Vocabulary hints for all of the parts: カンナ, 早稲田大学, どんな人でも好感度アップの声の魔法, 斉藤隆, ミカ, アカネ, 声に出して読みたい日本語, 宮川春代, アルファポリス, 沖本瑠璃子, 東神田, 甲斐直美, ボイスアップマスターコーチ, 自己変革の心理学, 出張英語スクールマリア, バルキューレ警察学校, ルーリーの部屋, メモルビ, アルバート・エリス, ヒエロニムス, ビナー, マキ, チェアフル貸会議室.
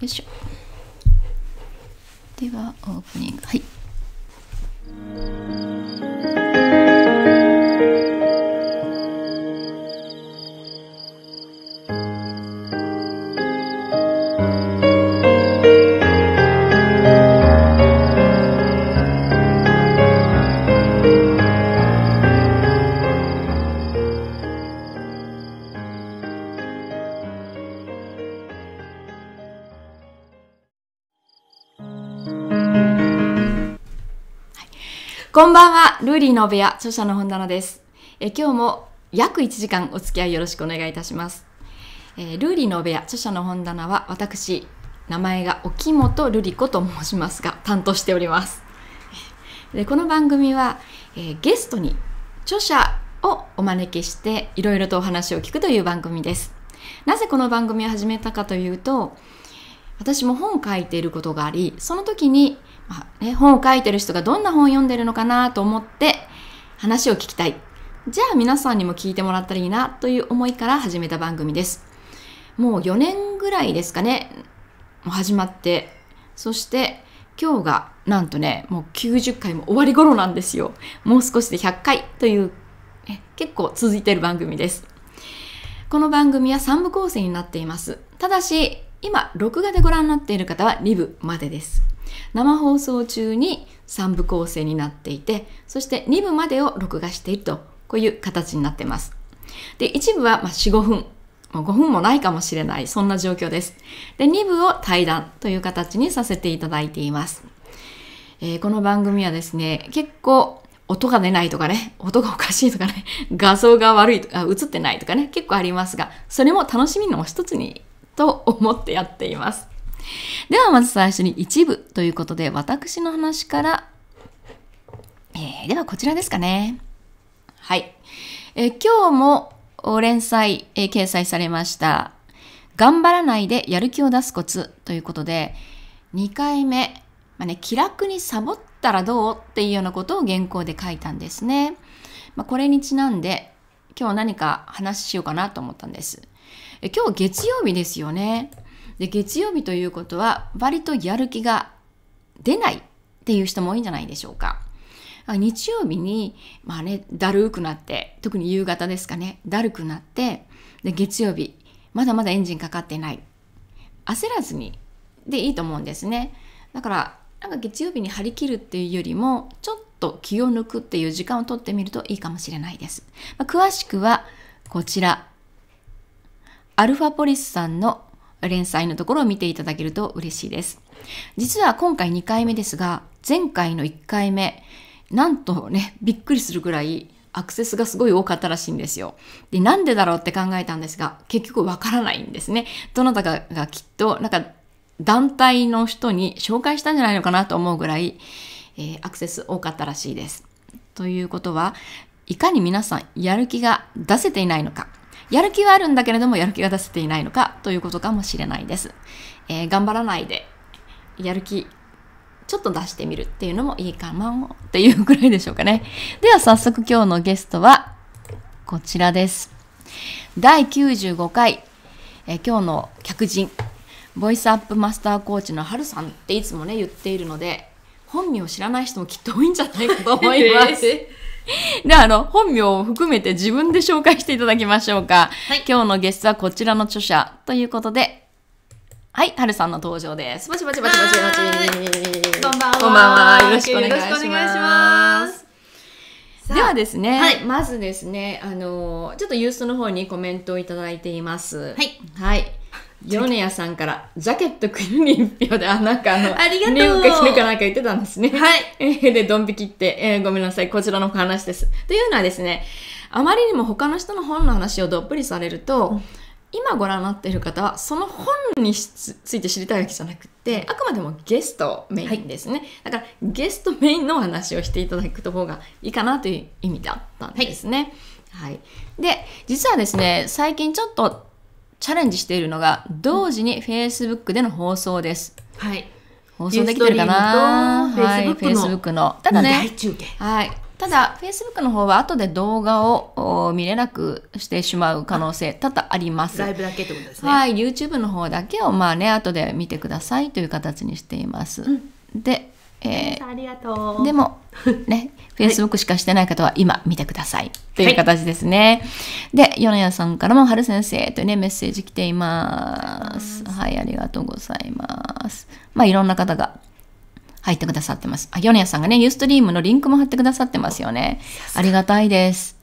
よいしょ。ではオープニング、はい。こんばんは、ルーリーの部屋、著者の本棚です。今日も約1時間お付き合いよろしくお願いいたします。ルーリーの部屋、著者の本棚は私、名前が沖本瑠璃子と申しますが、担当しております。で、この番組は、ゲストに著者をお招きしていろいろとお話を聞くという番組です。なぜこの番組を始めたかというと、私も本を書いていることがあり、その時に本を書いてる人がどんな本を読んでるのかなと思って話を聞きたい。じゃあ皆さんにも聞いてもらったらいいなという思いから始めた番組です。もう4年ぐらいですかね、始まって。そして今日がなんとね、もう90回も終わり頃なんですよ。もう少しで100回という、結構続いている番組です。この番組は3部構成になっています。ただし、今、録画でご覧になっている方は2部までです。生放送中に3部構成になっていて、そして2部までを録画していると、こういう形になっています。で、1部は4、5分、5分もないかもしれない、そんな状況です。で、2部を対談という形にさせていただいています。この番組はですね、結構音が出ないとかね、音がおかしいとかね、画像が悪いとか、映ってないとかね、結構ありますが、それも楽しみの一つにと思ってやっています。ではまず最初に一部ということで私の話から、ではこちらですかね。はい。今日も連載、掲載されました「頑張らないでやる気を出すコツ」ということで2回目、気楽にサボったらどうっていうようなことを原稿で書いたんですね。これにちなんで今日何か話しようかなと思ったんです。今日月曜日ですよね。で、月曜日ということは割とやる気が出ないっていう人も多いんじゃないでしょうか。日曜日にだるくなって、特に夕方ですかね、だるくなって、で月曜日まだまだエンジンかかってない、焦らずにでいいと思うんですね。だから月曜日に張り切るっていうよりもちょっと気を抜くっていう時間をとってみるといいかもしれないです。詳しくはこちらアルファポリスさんの連載のところを見ていただけると嬉しいです。実は今回2回目ですが、前回の1回目、なんとね、びっくりするぐらいアクセスがすごい多かったらしいんですよ。で、なんでだろうって考えたんですが、結局わからないんですね。どなたかがきっと、団体の人に紹介したんじゃないのかなと思うぐらい、アクセス多かったらしいです。ということは、いかに皆さんやる気が出せていないのか。やる気はあるんだけれども、やる気が出せていないのかということかもしれないです。頑張らないで、やる気、ちょっと出してみるっていうのもいいかなっていうぐらいでしょうかね。では早速今日のゲストは、こちらです。第95回、今日の客人、ボイスアップマスターコーチの春さんっていつもね、言っているので、本名を知らない人もきっと多いんじゃないかと思います。で、本名を含めて自分で紹介していただきましょうか。はい、今日のゲストはこちらの著者ということで、はい、春さんの登場です。バチバチバチバチバチ。こんばんは。こんばんは。よろしくお願いします。よろしくお願いします。ではですね、はい、まずですね、ちょっとユーストの方にコメントをいただいています。はい。はい。米谷さんから、ジャケット着るに1票で、ありがとう。値をかけるかなんか言ってたんですね。はい。で、ドン引きって、ごめんなさい、こちらの話です。というのはですね、あまりにも他の人の本の話をどっぷりされると、今ご覧になっている方は、その本について知りたいわけじゃなくて、あくまでもゲストメインですね。はい、だから、ゲストメインのお話をしていただく方がいいかなという意味だったんですね。はい。はい、で、実はですね、最近ちょっと、チャレンジしているのが、同時に Facebook での放送です。はい。放送できてるかな？はい、Facebook の。ただね、はい、ただ Facebook の方は後で動画を見れなくしてしまう可能性多々あります。ライブだけってことですね。はい、YouTube の方だけをまあね後で見てくださいという形にしています。うん、で、ありがとう。でもね、Facebook しかしてない方は今見てくださいという形ですね。はい、で、米谷さんからも春先生というねメッセージ来ています。はい、ありがとうございます。まあいろんな方が入ってくださってます。あ、米谷さんがね、ユーストリームのリンクも貼ってくださってますよね。ありがたいです。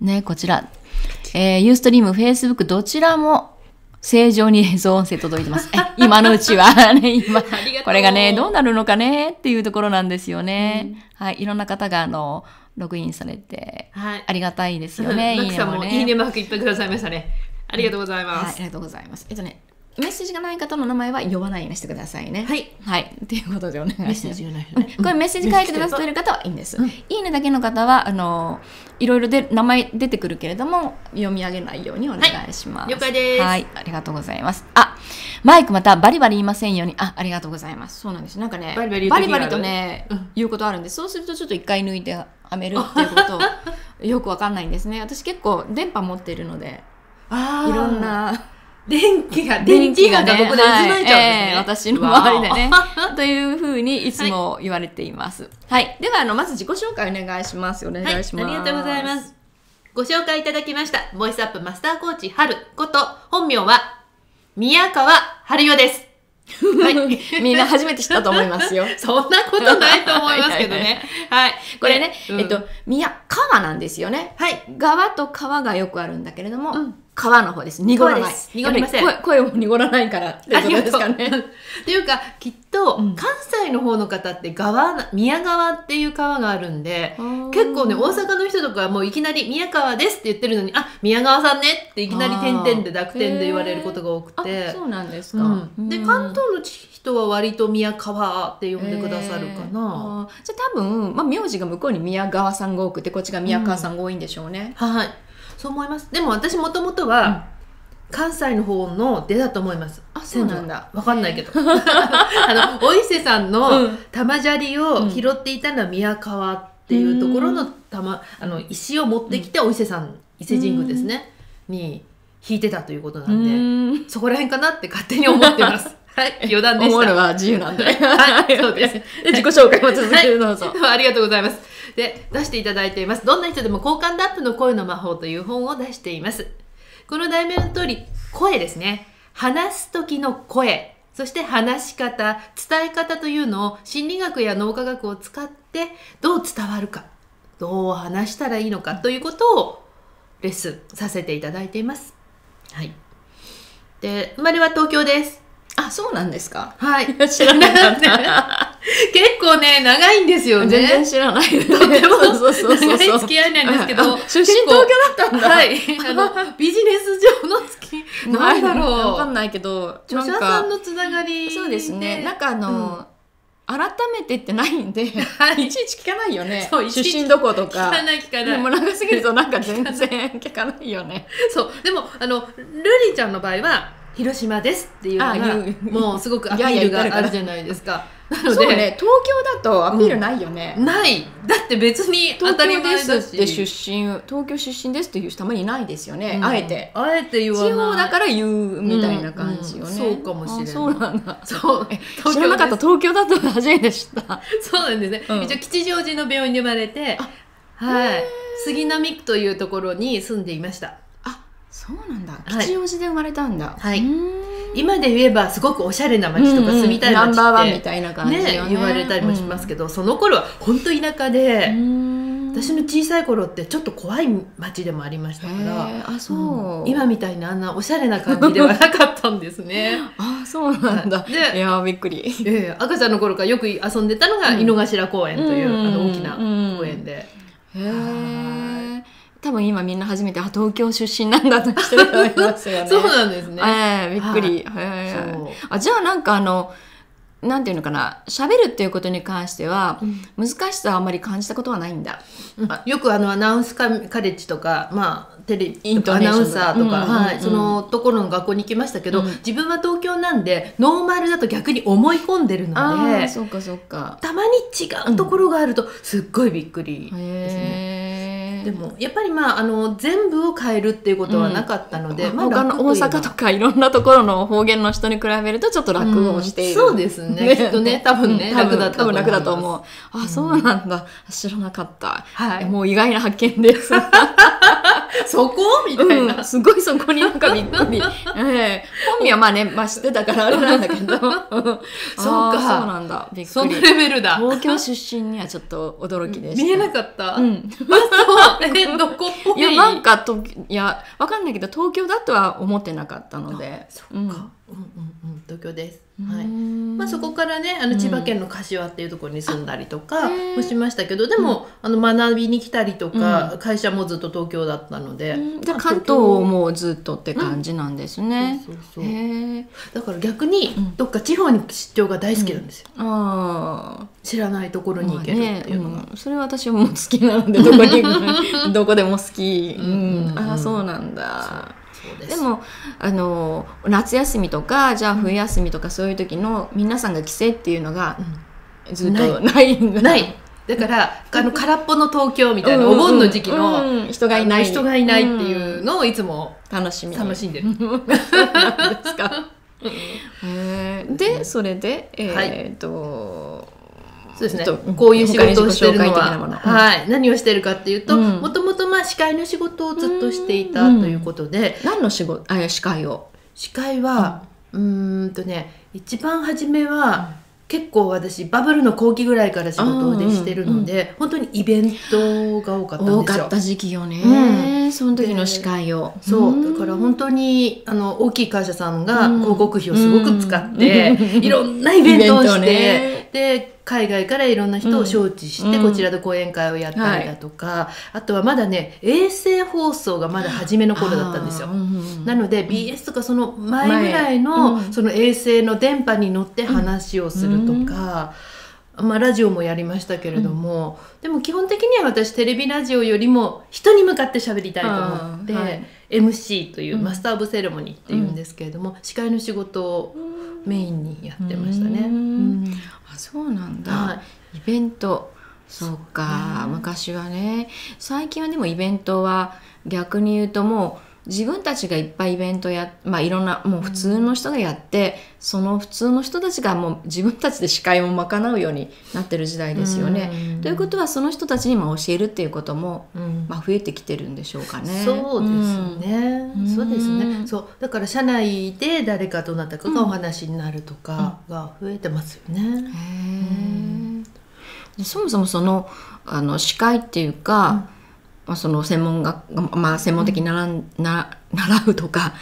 ね、こちら。ユーストリーム、Facebook、どちらも正常に映像音声届いてます。今のうちは、ね、今、これがね、どうなるのかねっていうところなんですよね。うん、はい、いろんな方が、ログインされて、はい、ありがたいですよね。いいねもね。いいねマークいっぱいくださいましたね。ありがとうございます。はい、ありがとうございます。ね。メッセージがない方の名前は呼ばないようにしてくださいね。はい。はい。ということでお願いします。メッセージがない人ね。これメッセージ書いてくださっている方はいいんです。うん、いいねだけの方は、いろいろで名前出てくるけれども、読み上げないようにお願いします。はい、了解です。はい。ありがとうございます。あ、マイクまたバリバリ言いませんように。あ、ありがとうございます。そうなんです。なんかね、バリバリとね、言うことあるんで、そうするとちょっと一回抜いてはめるっていうこと、よくわかんないんですね。私結構電波持ってるので、いろんな、電気がね、ここで渦巻いちゃうんですね。私の周りでね。というふうにいつも言われています。はい。では、まず自己紹介お願いします。お願いします。ありがとうございます。ご紹介いただきました、ボイスアップマスターコーチ春こと、本名は、宮川春代です。はい、みんな初めて知ったと思いますよ。そんなことないと思いますけどね。はい。これね、宮川なんですよね。はい。川と川がよくあるんだけれども、川の方です。濁らない。濁りません。声も濁らないから。ありがとう。っていうか、きっと、関西の方の方って宮川っていう川があるんで、結構ね、大阪の人とかはもういきなり宮川ですって言ってるのに、あ、宮川さんねっていきなり点々で濁点で言われることが多くて。そうなんですか。で、関東の人は割と宮川って呼んでくださるかな。じゃあ多分、まあ名字が向こうに宮川さんが多くて、こっちが宮川さんが多いんでしょうね。はい。そう思います。でも私もともとは関西の方の出だと思います。あ、そうなんだ。わかんないけど。お伊勢さんの玉砂利を拾っていたのは宮川っていうところの石を持ってきてお伊勢さん、伊勢神宮ですね、に引いてたということなんで、そこら辺かなって勝手に思ってます。はい、余談でした。思うのは自由なんで。はい、そうです。自己紹介も続けてどうぞ。ありがとうございます。で出していただいています。どんな人でも好感度アップの声の魔法という本を出しています。この題名の通り、声ですね。話す時の声、そして話し方、伝え方というのを心理学や脳科学を使ってどう伝わるか、どう話したらいいのかということをレッスンさせていただいています。はい。で、生まれは東京です。あ、そうなんですか。はい。知らなかった。結構ね、長いんですよね。全然知らない。とても長い付き合いなんですけど。出身東京だったんだ。はい。ビジネス上の付き合い。何だろう。わかんないけど、著者さんのつながり。そうですね。なんか改めてってないんで、いちいち聞かないよね。出身どことか。聞かない聞かない。もう長すぎるとなんか全然聞かないよね。そう。でも、瑠璃ちゃんの場合は、広島ですっていうのが、もうすごくアピールがあるじゃないですか。なので、そうね、東京だとアピールないよね。ない。だって別に当たり前だし。東京出身ですっていう人たまにいないですよね。あえて。あえて言わない。地方だから言うみたいな感じよね。そうかもしれない。そうなんだ。そう。知らなかった。東京だと初めてでした。そうなんですね。一応吉祥寺の病院で生まれて、はい。杉並区というところに住んでいました。そうなんだ。吉祥寺で生まれたんだ。はい。今で言えばすごくおしゃれな街とか住みたい街ってナンバーワンみたいな感じね言われたりもしますけど、その頃は本当田舎で、私の小さい頃ってちょっと怖い街でもありましたから、あ、そう。今みたいなあんなおしゃれな感じではなかったんですね。あ、そうなんだ。いやびっくり。赤ちゃんの頃からよく遊んでたのが井の頭公園という大きな公園で。多分今みんな初めて、あ、東京出身なんだとしてると思いますよね。そうなんですね。びっくり。あ、じゃあなんかなんていうのかな、喋るっていうことに関しては難しさはあんまり感じたことはないんだ。よくアナウンスカレッジとか、まあテレビアナウンサーとかそのところの学校に行きましたけど、自分は東京なんでノーマルだと逆に思い込んでるので、そうかそうか、たまに違うところがあるとすっごいびっくりですね。でもやっぱりまあ全部を変えるっていうことはなかったので、他の大阪とかいろんなところの方言の人に比べるとちょっと楽をしている、そうですね、きっとね、多分ね、楽だと思う。あ、そうなんだ、知らなかった、もう意外な発見です。そこみたいな、すごいそこになんかびっくり、本名はまあね、まあ知ってたからあれなんだけど、そうか、そうなんだ、びっくり、そのレベルだ。東京出身にはちょっと驚きでした。見えなかった。どこっぽい？いや、なんかと、いや、わかんないけど東京だとは思ってなかったので。そっか、うんうんうん、東京です。はい。まあそこからね、千葉県の柏っていうところに住んだりとかもしましたけど、でも学びに来たりとか、会社もずっと東京だったので、じゃ関東もずっとって感じなんですね。そうそうそう。だから逆にどっか地方に出張が大好きなんですよ。ああ、知らないところに行けるっていうのが、それは私も好きなので、どこでも好き。ああ、そうなんだ。でも夏休みとか、じゃあ冬休みとか、そういう時の皆さんが帰省っていうのがずっとないんだ。ない。だから空っぽの東京みたいな、お盆の時期の人がいないっていうのをいつも楽しんでる。ですか。でそれでそうですね、こういう仕事をしてるのは、はい、何をしてるかっていうと、もともと司会の仕事をずっとしていたということで、何の仕事、司会は一番初めは結構私バブルの後期ぐらいから仕事でしてるので、本当にイベントが多かったんですよ。多かった時期よね、その時の司会を。そうだから本当に大きい会社さんが広告費をすごく使っていろんなイベントをして、で海外からいろんな人を招致して、こちらで講演会をやったりだとか、あとはまだね、衛星放送がまだ初めの頃だったんですよ。なので BS とかその前ぐらいのその衛星の電波に乗って話をするとか、まあラジオもやりましたけれども、でも基本的には私テレビラジオよりも人に向かって喋りたいと思って、MC というマスター・オブ・セレモニーっていうんですけれども、司会の仕事をメインにやってましたね。あ、そうなんだ、はい、イベント、そうか、昔はね。最近はでもイベントは逆に言うと、もう自分たちがいっぱいイベントや、まあ、いろんなもう普通の人がやって、その普通の人たちがもう自分たちで司会を賄うようになってる時代ですよね。ということは、その人たちにも教えるっていうことも、まあ増えてきてるんでしょうかね。そうですね。そうですね。そう、だから社内で誰かどなたかがお話になるとかが増えてますよね。そもそも司会っていうか、その専門的に習うとか、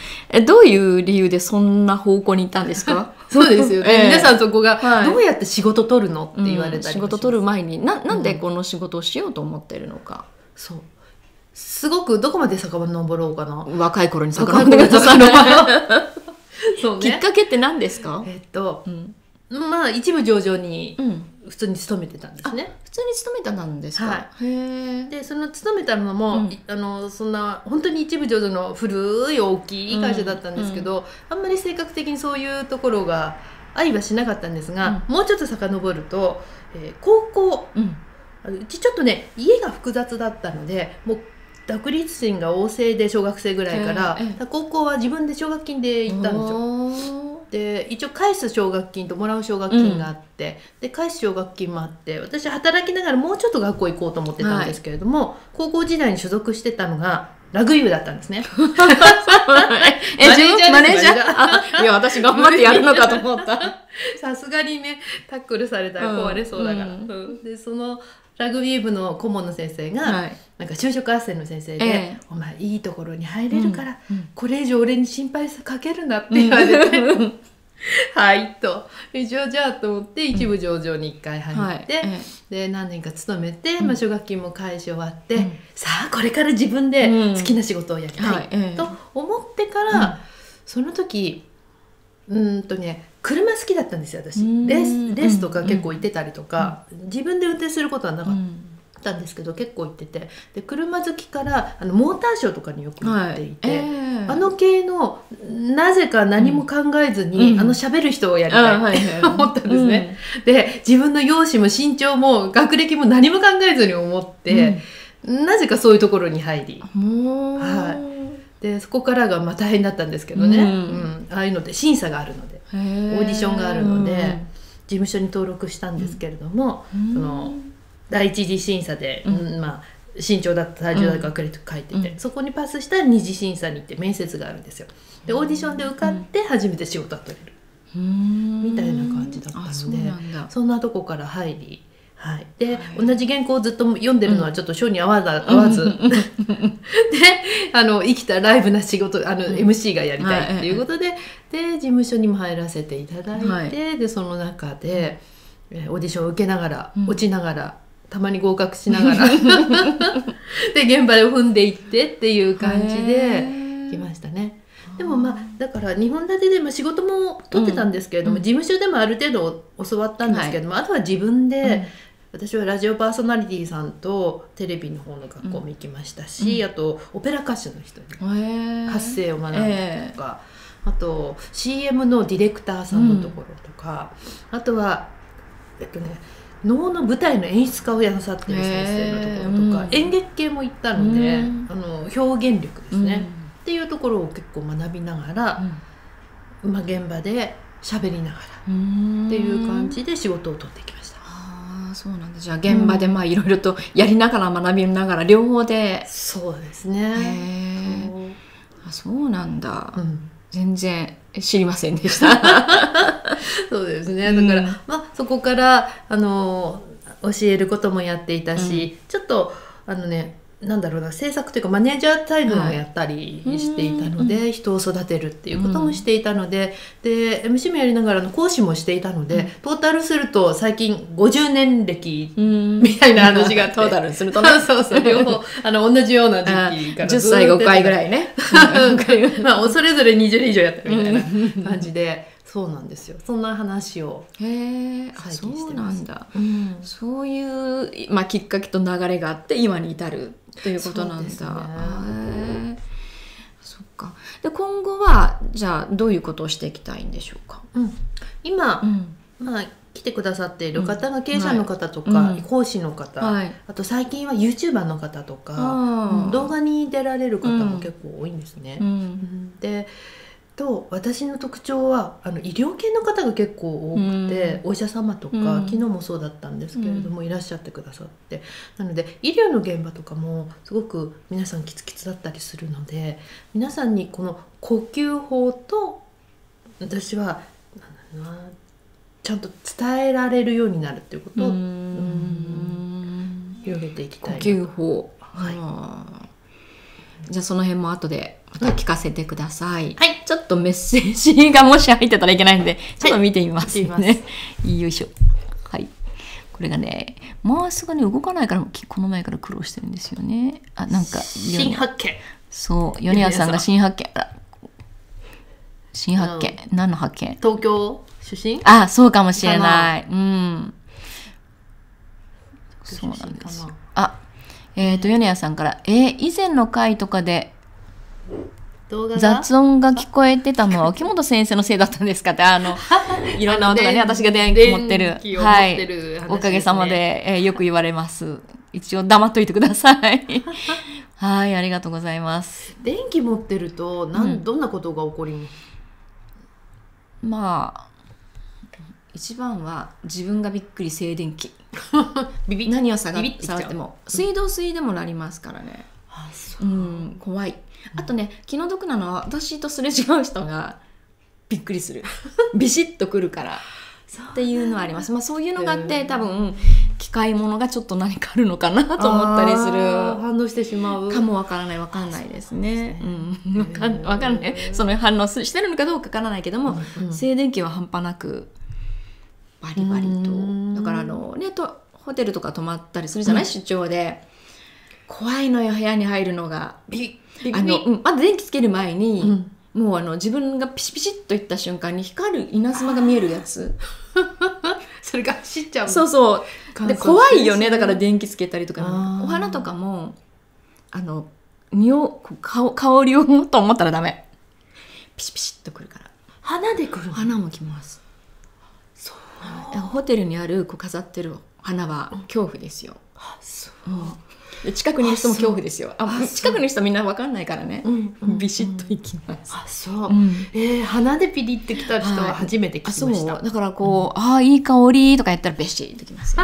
どういう理由でそんな方向に行ったんですか？そうですよね。皆さんそこがどうやって仕事取るのって言われたり、仕事取る前になんでこの仕事をしようと思ってるのか。そう。すごくどこまで遡ろうかな。若い頃に遡ってください。そうね。きっかけって何ですか？まあ一部上場に。普通に勤めてたんですね。普通に勤めたなんですか。はい。で、その勤めたのも、そんな本当に一部上場の古い大きい会社だったんですけど、あんまり性格的にそういうところが愛はしなかったんですが、もうちょっと遡ると、高校、うちちょっとね家が複雑だったので、もう独立心が旺盛で小学生ぐらいから、高校は自分で奨学金で行ったんですよ。で一応返す奨学金ともらう奨学金があって、で返す奨学金もあって、私働きながらもうちょっと学校行こうと思ってたんですけれども、高校時代に所属してたのがラグビーだったんですね。マネージャー。いや私頑張ってやるのかと思った。さすがにねタックルされたら壊れそうだから。でそのラグビー部の顧問の先生が、なんか就職斡旋の先生で、お前いいところに入れるから、これ以上俺に心配かけるなって言われて、はいと一応じゃあと思って一部上場に一回入って、で何年か勤めて、まあ奨学金も返し終わって、さあこれから自分で好きな仕事をやりたいと思ってから、その時車好きだったんですよ私。レースとか結構行ってたりとか、自分で運転することはなかったんですけど、結構行ってて、で車好きからモーターショーとかによく行っていて、あの系のなぜか何も考えずに喋る人をやりたいって思ったんですね。で自分の容姿も身長も学歴も何も考えずに思って、なぜかそういうところに入り、でそこからがまあ大変だったんですけどね、ああいうので審査があるのでオーディションがあるので事務所に登録したんですけれども、その第一次審査で、まあ、身長だった体重だった学歴書いてて、そこにパスしたら二次審査に行って面接があるんですよ。でオーディションで受かって初めて仕事が取れるみたいな感じだったので、そんなとこから入り。はい、で、同じ原稿をずっと読んでるのはちょっと性に合わずで、生きたライブな仕事MC がやりたいっていうことで、で事務所にも入らせていただいて、でその中でオーディションを受けながら、落ちながら、たまに合格しながらで現場を踏んでいってっていう感じで来ましたね。でもまあだから2本立てで、まあ、仕事も取ってたんですけれども、事務所でもある程度教わったんですけども、あとは自分で。私はラジオパーソナリティさんとテレビの方の学校も行きましたし、あとオペラ歌手の人に発声を学んだりとか、あと CM のディレクターさんのところとか、あとは能の舞台の演出家をやなさってる先生のところとか、演劇系も行ったので、表現力ですねっていうところを結構学びながら、まあ現場で喋りながらっていう感じで仕事を取ってきました。そうなんだ。じゃあ現場でまあいろいろとやりながら学びながら両方で。そうですね。あ、そうなんだ。全然知りませんでした。そうですね。だから、まあそこから教えることもやっていたし、ちょっとなんだろうな、制作というかマネージャータイムもやったりしていたので、人を育てるっていうこともしていたので、で MC もやりながらの講師もしていたので、トータルすると最近50年歴みたいな話があって、トータルするとね、そうそう、両方同じような時期から10歳5回ぐらいね、まあそれぞれ20年以上やってるみたいな感じで。そうなんですよ。そんな話を最近してます。そういう、まあ、きっかけと流れがあって今に至るということなんだ。そっか。で今後はじゃあどういうことをしていきたいんでしょうか。今、まあ来てくださっている方が経営者の方とか講師の方、あと最近は YouTuber の方とか動画に出られる方も結構多いんですね。でと私の特徴は医療系の方が結構多くて、お医者様とか、昨日もそうだったんですけれども、いらっしゃってくださって、なので医療の現場とかもすごく皆さんキツキツだったりするので、皆さんにこの呼吸法と私はなんだろうな、ちゃんと伝えられるようになるっていうことを広げていきたい。呼吸法、じゃあその辺も後でまた聞かせてください。はい。ちょっとメッセージがもし入ってたらいけないんで、ちょっと見てみますね。よいしょ。はい。これがね、回すがね動かないからこの前から苦労してるんですよね。あ、なんか新発見。そう、米谷さんが新発見。新発見。何の発見？東京出身？あ、そうかもしれない。そうなんですよ。あ。米谷さんから「以前の回とかで雑音が聞こえてたのは沖本先生のせいだったんですか」って、いろんな音がね、私が電気持ってる、はい、おかげさまで、よく言われます。一応黙っといてください。はい、ありがとうございます。電気持ってるとどんなことが起こります？まあ一番は自分がびっくり、静電気。何を触っても水道水でもなりますからね。怖い。あとね、気の毒なのは私とすれ違う人がびっくりする、ビシッとくるからっていうのはあります。まあそういうのがあって、多分機械物がちょっと何かあるのかなと思ったりする、反応してしまうかも。わからない、わかんないですね。わかんない、その反応してるのかどうかわからないけども、静電気は半端なくバリバリと。だからホテルとか泊まったりするじゃない、出張で。怖いのよ、部屋に入るのが。まず電気つける前にもう自分がピシピシッといった瞬間に光る稲妻が見えるやつそれが走っちゃう。そうそうで怖いよね。だから電気つけたりとか、お花とかも香りをもっと思ったらダメ。ピシピシッとくるから。花でくる。花もきます。そう、ホテルにある飾ってる花は恐怖ですよ。あ、そう。近くにいる人も恐怖ですよ。あ、近くの人みんな分かんないからね。ビシッといきます。あ、そう。花でピリってきた人は初めて聞きました。だからこう「ああいい香り」とかやったらビシッときます。そ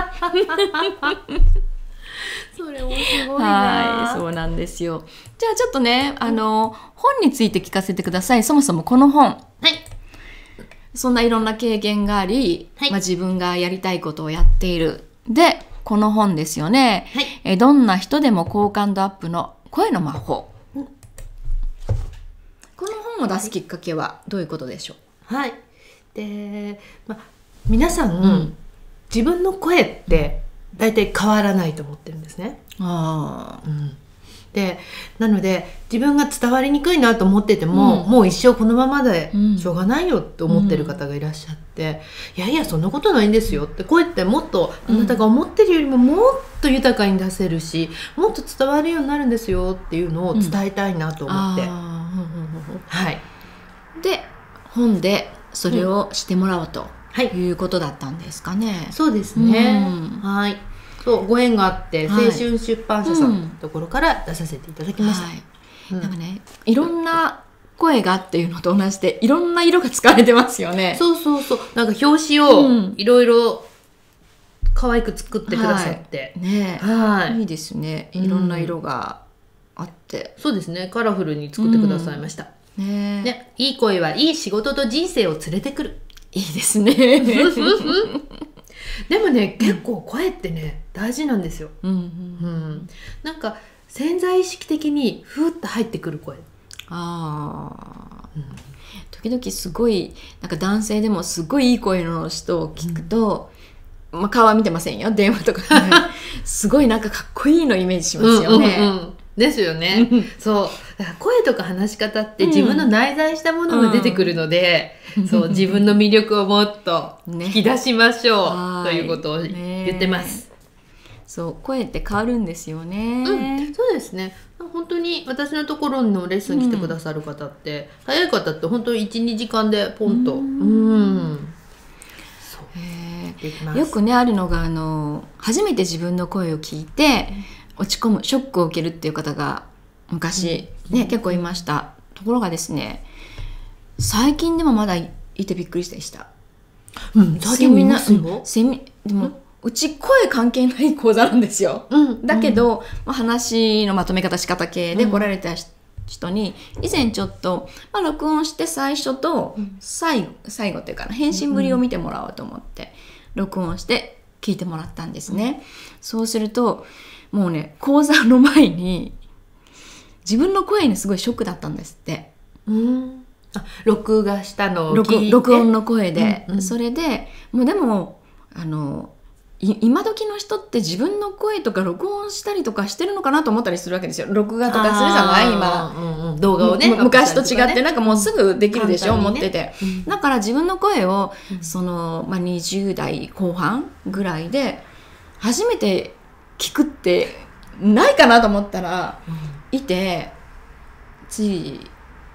れ面白いな。はい、そうなんですよ。じゃあちょっとね、本について聞かせてください。そもそもこの本、はい、そんないろんな経験があり、はい、まあ自分がやりたいことをやっている。でこの本ですよね。はい、どんな人でも好感度アップの声の魔法。うん、この本を出すきっかけはどういうことでしょう。はい。で、まあ皆さん、自分の声って大体変わらないと思ってるんですね。ああ、うん。で、なので自分が伝わりにくいなと思ってても、もう一生このままでしょうがないよって思ってる方がいらっしゃって、いやいやそんなことないんですよって、声ってもっとあなたが思ってるよりももっと豊かに出せるし、もっと伝わるようになるんですよっていうのを伝えたいなと思って、はい。で、本でそれをしてもらおうと。はい、いうことだったんですかね。そうですね。はい。そう、ご縁があって、青春出版社さんのところから出させていただきました。なんかね、いろんな声がっていうのと同じで、いろんな色が使われてますよね。そうそうそう、なんか表紙をいろいろ可愛く作ってくださって。ね、はい。いいですね。いろんな色があって。そうですね。カラフルに作ってくださいました。ね、いい声はいい仕事と人生を連れてくる。いいですね。でもね、結構声ってね、大事なんですよ。なんか潜在意識的にふーっと入ってくる声。ああ、時々すごいなんか男性でもすごいいい声の人を聞くと、まあ顔は見てませんよ、電話とかね、すごいなんかかっこいいのイメージしますよね。ですよね。そう。だから声とか話し方って自分の内在したものが出てくるので、そう、自分の魅力をもっと引き出しましょう、ということを言ってます。そう、声って変わるんですよね。うん、そうですね。本当に私のところのレッスン来てくださる方って、早い方って本当に1、2時間でポンと。そう。よくね、あるのが、初めて自分の声を聞いて、落ち込む、ショックを受けるっていう方が昔ね、結構いました。ところがですね、最近でもまだいてびっくりした。最近みんなでもうち声関係ない講座なんですよ。だけど話のまとめ方仕方系で来られた人に、以前ちょっと録音して最初と最後っていうかな、返信ぶりを見てもらおうと思って録音して聞いてもらったんですね。そうするともうね、講座の前に自分の声にすごいショックだったんですって。あ、録画したのを聞いて、録音の声で、それでもうでも今時の人って自分の声とか録音したりとかしてるのかなと思ったりするわけですよ。録画とかするじゃない今、動画をね。昔と違ってなんかもうすぐできるでしょ、思ってて。だから自分の声をそのまあ20代後半ぐらいで初めて聞くってないかなと思ったら、いてつい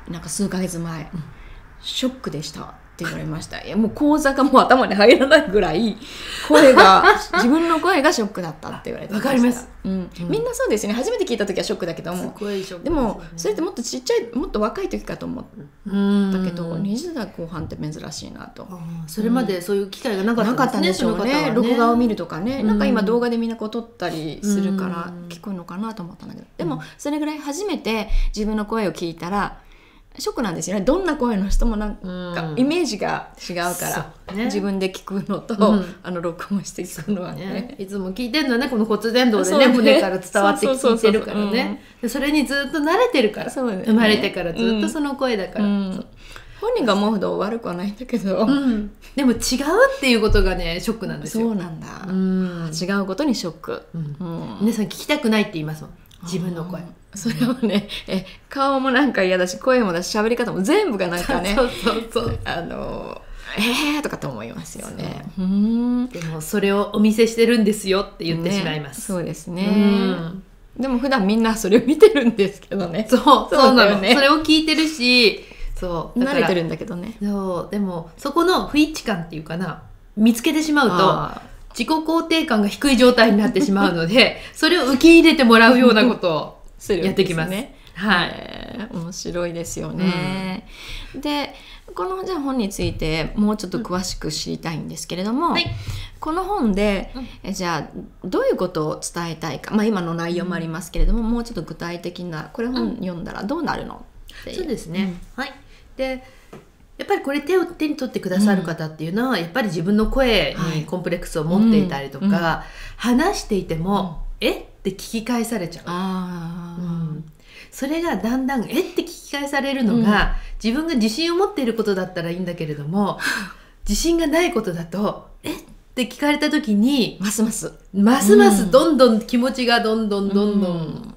なんか数ヶ月前、ショックでしたって言われました。いやもう講座がもう頭に入らないぐらい声が自分の声がショックだったって言われてました。わかります、みんなそうですね。初めて聞いた時はショックだけども、でもそれってもっとちっちゃい、もっと若い時かと思ったけど、20代後半って珍しいなと。それまでそういう機会がなかったんでしょうね。録画を見るとかね、なんか今動画でみんなこう撮ったりするから聞こえるのかなと思ったんだけど、でもそれぐらい初めて自分の声を聞いたらショックなんですよね。どんな声の人もなんかイメージが違うから、自分で聞くのと、録音して聞くのはね。いつも聞いてるのはね、この骨伝導でね、胸から伝わって聞いてるからね。それにずっと慣れてるから、生まれてからずっとその声だから。本人が思うほど悪くはないんだけど、でも違うっていうことがね、ショックなんですよ。そうなんだ。違うことにショック。皆さん聞きたくないって言いますもん。自分の声。それをね、顔もなんか嫌だし、声もだし、喋り方も全部がなんかね、そうそうそうとかって思いますよね。でもそれをお見せしてるんですよって言ってしまいます。そうですね。でも普段みんなそれを見てるんですけどね。そうなのね。それを聞いてるし、そう慣れてるんだけどね。そうでもそこの不一致感っていうかな、見つけてしまうと自己肯定感が低い状態になってしまうので、それを受け入れてもらうようなことを。やってきますね。はい、面白いですよね。で、このじゃあ本についてもうちょっと詳しく知りたいんですけれども、はい、この本で、じゃあどういうことを伝えたいか、まあ今の内容もありますけれども、もうちょっと具体的な、これ本読んだらどうなるのっていう。そうですね。はい。で、やっぱりこれ手に取ってくださる方っていうのは、やっぱり自分の声にコンプレックスを持っていたりとか、話していても、え？って聞き返されちゃう。それがだんだん「え？」って聞き返されるのが、自分が自信を持っていることだったらいいんだけれども、自信がないことだと「え？」って聞かれた時にますますどんどん気持ちがどんどん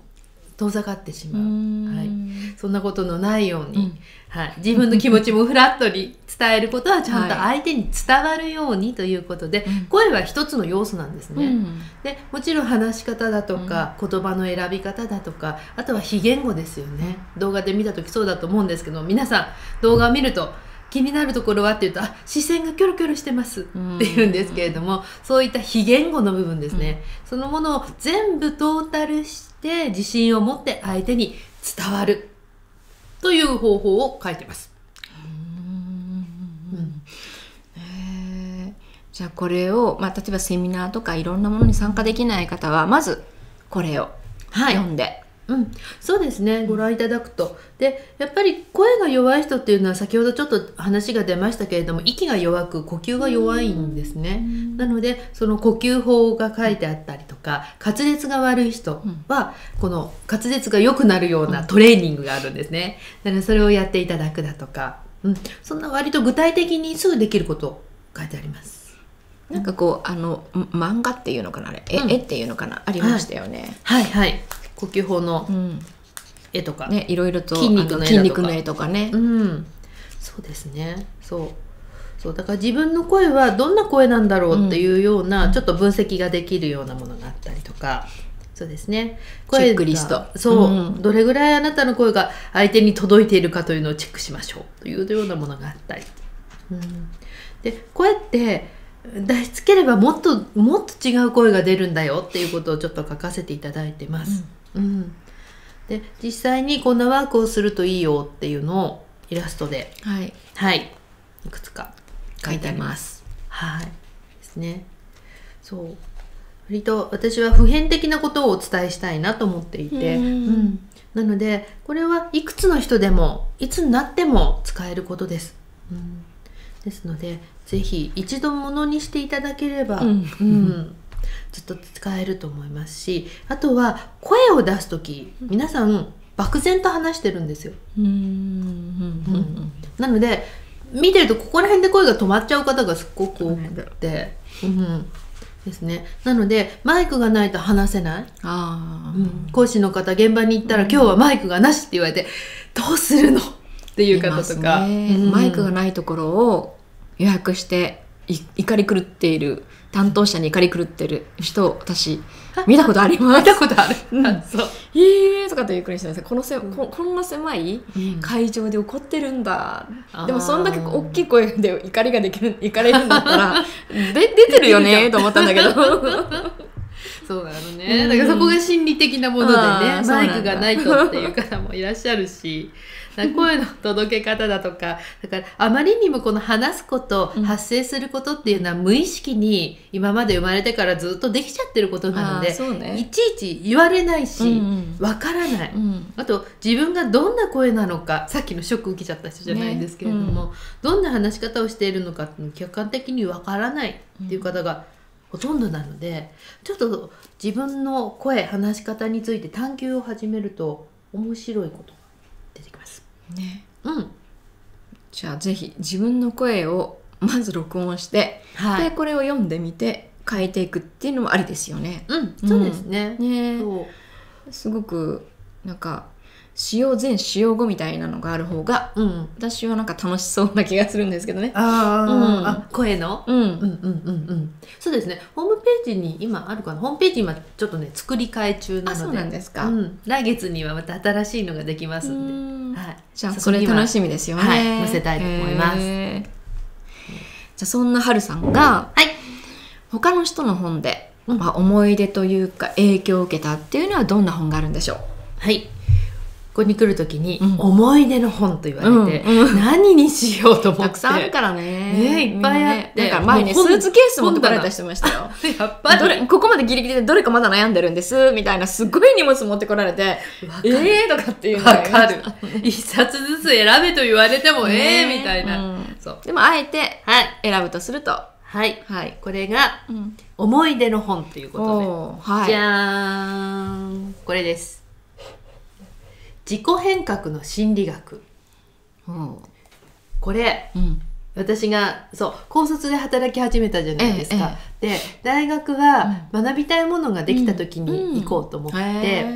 遠ざかってしまう。はい、そんなことのないように、はい、自分の気持ちもフラットに伝えることはちゃんと相手に伝わるようにということで、はい、声は一つの要素なんですね。でもちろん話し方だとか、言葉の選び方だとか、あとは非言語ですよね。動画で見た時そうだと思うんですけど、皆さん動画を見ると気になるところはっていうと、あ、視線がキョロキョロしてますっていうんですけれども、そういった非言語の部分ですね、そのものを全部トータルして自信を持って相手に伝わるという方法を書いてます。じゃあこれを、まあ、例えばセミナーとかいろんなものに参加できない方は、まずこれを読んで、はい、そうですね、ご覧いただくと。でやっぱり声が弱い人っていうのは、先ほどちょっと話が出ましたけれども、息が弱く呼吸が弱いんですね。なのでその呼吸法が書いてあったりとか、滑舌が悪い人はこの滑舌が良くなるようなトレーニングがあるんですね。なのでそれをやっていただくだとか、そんな割と具体的にすぐできることを書いてあります。なんかこう漫画っていうのかな、あれ、絵っていうのかな、ありましたよね。はいはい、呼吸法の絵とかね、いろいろと筋肉の絵とかね。そうですね。そうだから自分の声はどんな声なんだろうっていうような、ちょっと分析ができるようなものがあったりとか。そうですね、チェックリスト。そう、どれぐらいあなたの声が相手に届いているかというのをチェックしましょうというようなものがあったり。で声って出しつければもっと違う声が出るんだよっていうことをちょっと書かせていただいてます。で実際にこんなワークをするといいよっていうのをイラストで、はい、いくつか書いてあります。はいですね。そう割と私は普遍的なことをお伝えしたいなと思っていて、なのでこれはいくつの人でもいつになっても使えることです。ですのでぜひ一度ものにしていただければ、ずっと使えると思いますし、あとは声を出す時、皆さん漠然と話してるんですよ。なので見てるとここら辺で声が止まっちゃう方がすごく多くて、ですね。なのでマイクがないと話せない。講師の方、現場に行ったら、今日はマイクがなしって言われてどうするのっていう方とか、マイクがないところを予約して怒り狂っている担当者に怒り狂ってる人を私見たことあります。見たことある。そう。とかっていうくらいしてます。こんな狭い会場で怒ってるんだ。でもそんだけ大きい声で怒りができる怒れるんだったら出てるよねと思ったんだけど。そうなのね。だからそこが心理的なものでね、マイクがないとっていう方もいらっしゃるし、声の届け方だとか、だからあまりにもこの話すこと、発声することっていうのは無意識に今まで生まれてからずっとできちゃってることなので、いちいち言われないし、わからない。あと自分がどんな声なのか、さっきのショック受けちゃった人じゃないんですけれども、どんな話し方をしているのかっていうの客観的にわからないっていう方がほとんどなので、ちょっと自分の声、話し方について探求を始めると面白いことが出てきます。ね。じゃあぜひ自分の声をまず録音して、でこれを読んでみて変えていくっていうのもありですよね。そうですね。ね。すごくなんか使用前使用後みたいなのがある方が、うん、私はなんか楽しそうな気がするんですけどね。あ、声の、うん、うんうんうんうん、そうですね。ホームページに今あるかな、ホームページ今ちょっとね作り替え中なので。そうなんですか、うん、来月にはまた新しいのができますんで、はい、じゃあそれ楽しみですよね。はい、載せたいと思います。じゃあそんな春さんが、はい、他の人の本で、うん、まあ思い出というか影響を受けたっていうのはどんな本があるんでしょう。はい、ここに来るときに思い出の本と言われて何にしようと思って、たくさんあるからね、いっぱいあって、だから前ねスーツケース持ってこられた人いましたよ。やっぱりここまでギリギリでどれかまだ悩んでるんですみたいな、すごい荷物持ってこられて、ええとかっていうのが分かる。一冊ずつ選べと言われてもええみたいな。でもあえて選ぶとすると、はいはい、これが思い出の本ということで、じゃーん、これです。自己変革の心理学。これ、うん、私がそう高卒で働き始めたじゃないですか、で大学は学びたいものができた時に行こうと思って、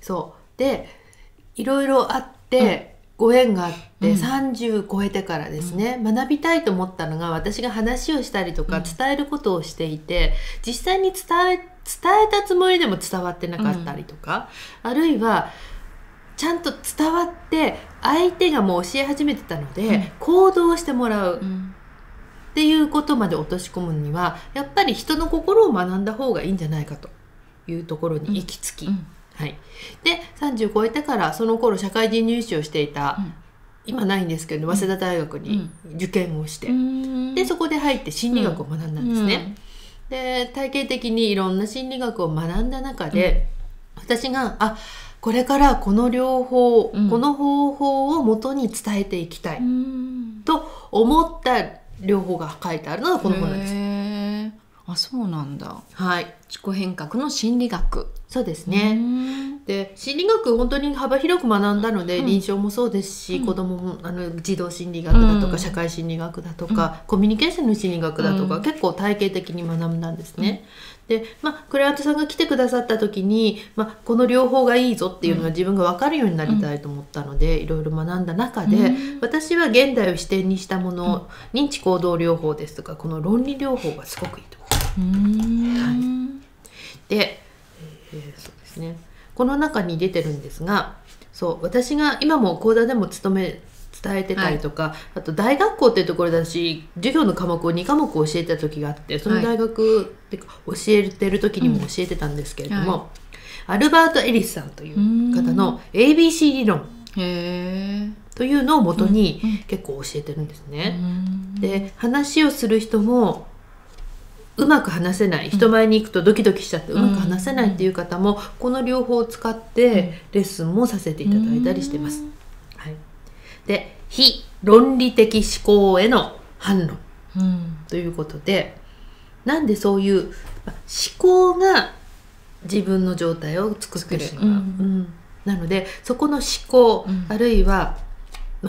そうでいろいろあって、ご縁があって、30超えてからですね、学びたいと思ったのが、私が話をしたりとか伝えることをしていて、実際に伝えたつもりでも伝わってなかったりとか、あるいはちゃんと伝わって相手がもう教え始めてたので、行動してもらうっていうことまで落とし込むには、やっぱり人の心を学んだ方がいいんじゃないかというところに行き着き、はい、で30超えてから、その頃社会人入試をしていた、今ないんですけど早稲田大学に受験をして、でそこで入って心理学を学んだんですね。で体系的にいろんな心理学を学んだ中で、私がこれからこの両方、この方法を元に伝えていきたいと思った両方が書いてあるのがこの本なんです。あ、そうなんだ。はい、自己変革の心理学。そうですね。で、心理学本当に幅広く学んだので、臨床もそうですし、子供も児童心理学だとか、社会心理学だとか、コミュニケーションの心理学だとか、結構体系的に学んだんですね。で、クライアントさんが来てくださった時に、この両方がいいぞっていうのが自分が分かるようになりたいと思ったので、いろいろ学んだ中で、私は現代を視点にしたもの、認知行動療法ですとか、この論理療法がすごくいいと思います。はい、で、そうですね、この中に出てるんですが、そう私が今も講座でも伝えてたりとか、あと大学校っていうところだし、授業の科目を2科目教えてた時があって、その大学、ってか教えてる時にも教えてたんですけれども、アルバート・エリスさんという方の ABC 理論というのを元に結構教えてるんですね。で話をする人もうまく話せない、人前に行くとドキドキしちゃってうまく話せないっていう方も、この両方を使ってレッスンもさせていただいたりしてます。はい、で非論理的思考への反論ということで、なんでそういう思考が自分の状態を作ってしまう、なのでそこの思考、あるいは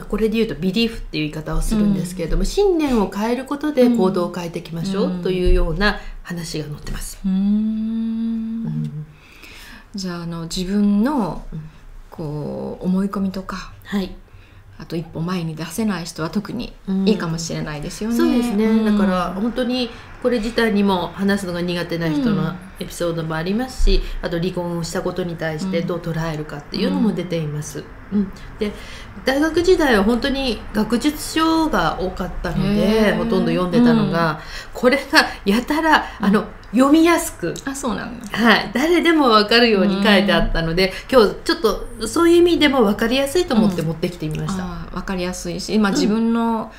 これで言うとビリーフっていう言い方をするんですけれども、信念を変えることで行動を変えていきましょうというような話が載ってます。じゃあ自分のこう思い込みとか、あと一歩前に出せない人は特にいいかもしれないですよね。そうですね。だから本当にこれ自体にも話すのが苦手な人のエピソードもありますし、あと離婚をしたことに対してどう捉えるかっていうのも出ています。で大学時代は本当に学術書が多かったので、ほとんど読んでたのが、これがやたら読みやすく、そうなんだ、はい、誰でも分かるように書いてあったので、今日ちょっとそういう意味でも分かりやすいと思って持ってきてみました。分かりやすいし、今自分の、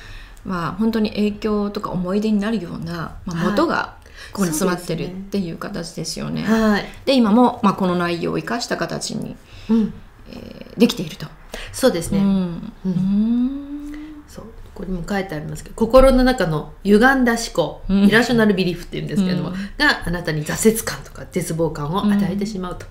本当に影響とか思い出になるような、元がここに詰まってるっていう形ですよね。はい、で今も、この内容を生かした形に、できていると。そうですね。そう、ここにも書いてありますけど、心の中の歪んだ思考、イラショナルビリーフっていうんですけれども、があなたに挫折感とか絶望感を与えてしまうと、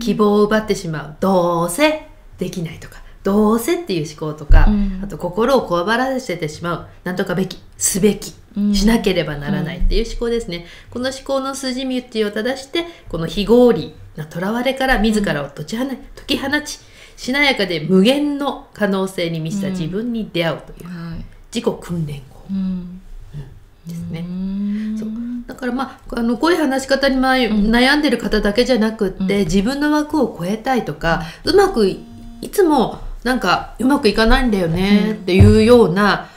希望を奪ってしまう、どうせできないとか、どうせっていう思考とか、あと心をこわばらせてしまう、なんとかべき、すべき、しなければならないっていう思考ですね。この思考の筋道を正して、この非合理なとらわれから自らを解き放ち、しなやかで無限の可能性に満ちた自分に出会うという、自己訓練法ですね。そうだからこういう話し方に悩んでる方だけじゃなくって、自分の枠を超えたいとか、いつもうまくいかないんだよねっていうような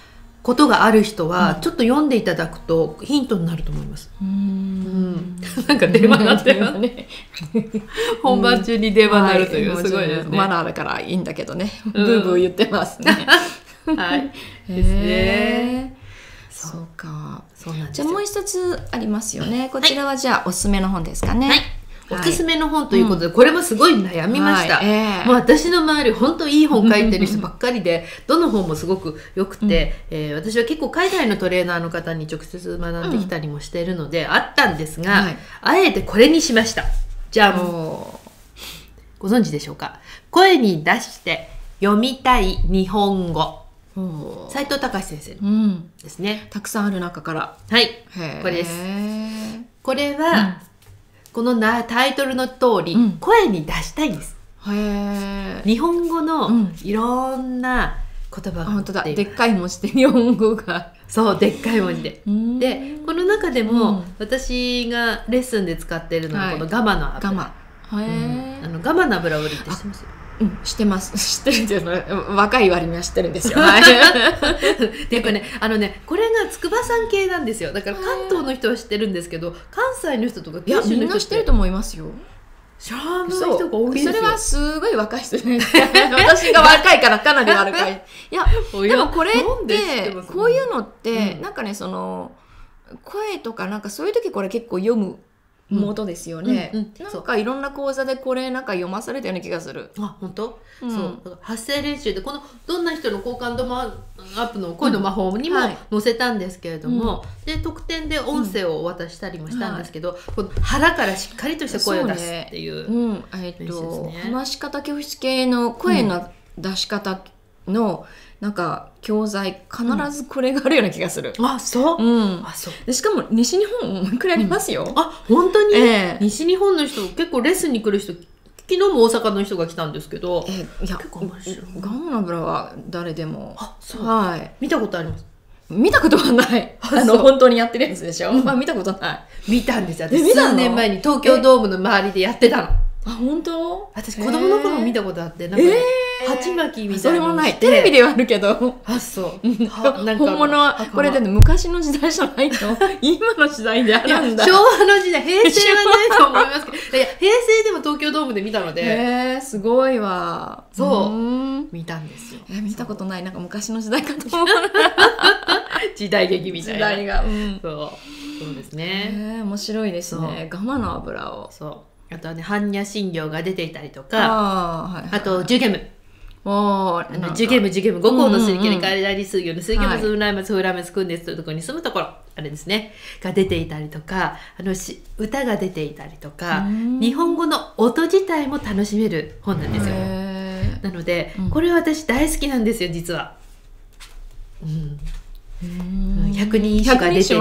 ことがある人は、ちょっと読んでいただくとヒントになると思います。電話なんだよね。本番中に電話になるという、すごいですね。マナーだからいいんだけどね。ブーブー言ってますね。はい。ですね。そうか。じゃあもう一つありますよね。こちらはじゃあおすすめの本ですかね。おすすめの本ということで、これもすごい悩みました。もう私の周り本当いい本書いてる人ばっかりで、どの本もすごくよくて、私は結構海外のトレーナーの方に直接学んできたりもしているので、あったんですが、あえてこれにしました。じゃあもうご存知でしょうか。声に出して読みたい日本語。斉藤隆先生ですね。たくさんある中から。はい。これです。これは。このタイトルの通り、声に出したいんです。日本語のいろんな言葉が、本当だ、でっかい文字で日本語が、そうでっかい文字で、でこの中でも私がレッスンで使っているのはこのガマの油。ガマの油を売りって知ってます？知ってます。知ってるんですよ。若い割には知ってるんですよ。でこれね、これが筑波山系なんですよ。だから関東の人は知ってるんですけど、関西の人とか九州の人、いやみんな知ってると思いますよ。知らない人が多いですよ。それはすごい若い人ね。私が若いからかなり若い。いやでもこれってこういうのってその声とかそういう時これ結構読む。元ですよね。いろんな講座でこれ読まされたような気がする。あ、本当？そう。発声練習でこのどんな人の好感度アップの声の魔法にも載せたんですけれども、で特典で音声をお渡ししたりもしたんですけど、腹からしっかりとした声を出すっていう。話し方教室系の声の出し方の教材必ずこれがあるような気がする。あ、そう。しかも西日本くらいありますよ。あ、本当に。西日本の人結構レッスンに来る人、昨日も大阪の人が来たんですけど。いや、ガムの油は誰でも。あ、そう。はい。見たことあります。見たことはない。本当にやってるやつでしょ。まあ見たことない。見たんですよ。私3年前に東京ドームの周りでやってたの。あ、本当？私子供の頃見たことあって鉢巻きみたいなのして、それもないテレビではあるけど、あ、そう本物はこれで昔の時代じゃないと今の時代であるんだ。昭和の時代、平成はないと思いますけど、いや平成でも東京ドームで見たので、すごいわ。そう見たんですよ。見たことない、昔の時代かと思う。時代劇みたいな時代が、そうですね。面白いですね。ガマの油を、そう。あとはね、般若心経が出ていたりとか、あと10ゲーム。10ゲーム、5項のすり切れ、代理数行のすり切れの数、内末、風来末、訓列というところに住むところ、あれですね、が出ていたりとか、歌が出ていたりとか、日本語の音自体も楽しめる本なんですよ。なので、これは私大好きなんですよ、実は。百人一首が出てる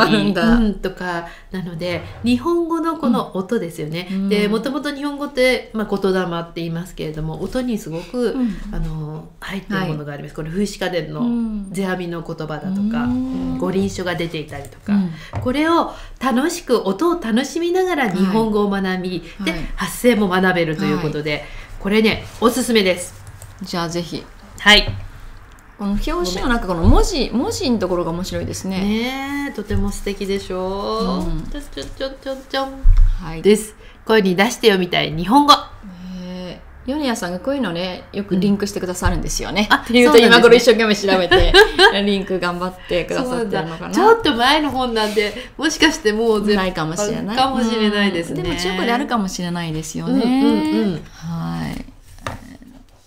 とかなので、日本語のこの音ですよね。でもともと日本語って言霊って言いますけれども、音にすごく入ってるものがあります。これ風刺家電の世阿弥の言葉だとか五輪書が出ていたりとか、これを楽しく音を楽しみながら日本語を学びで発声も学べるということで、これねおすすめです。じゃあぜひ、はい。この表紙のこの文字のところが面白いですね。ねえ、とても素敵でしょう。はい。です。声に出して読みたい日本語。ヨネヤさんがこういうのね、よくリンクしてくださるんですよね。っていうと、今頃一生懸命調べて、リンク頑張ってくださってるのかな。ちょっと前の本なんで、もしかしてもう全部ないかもしれない。かもしれないですね。でも中古であるかもしれないですよね。はい。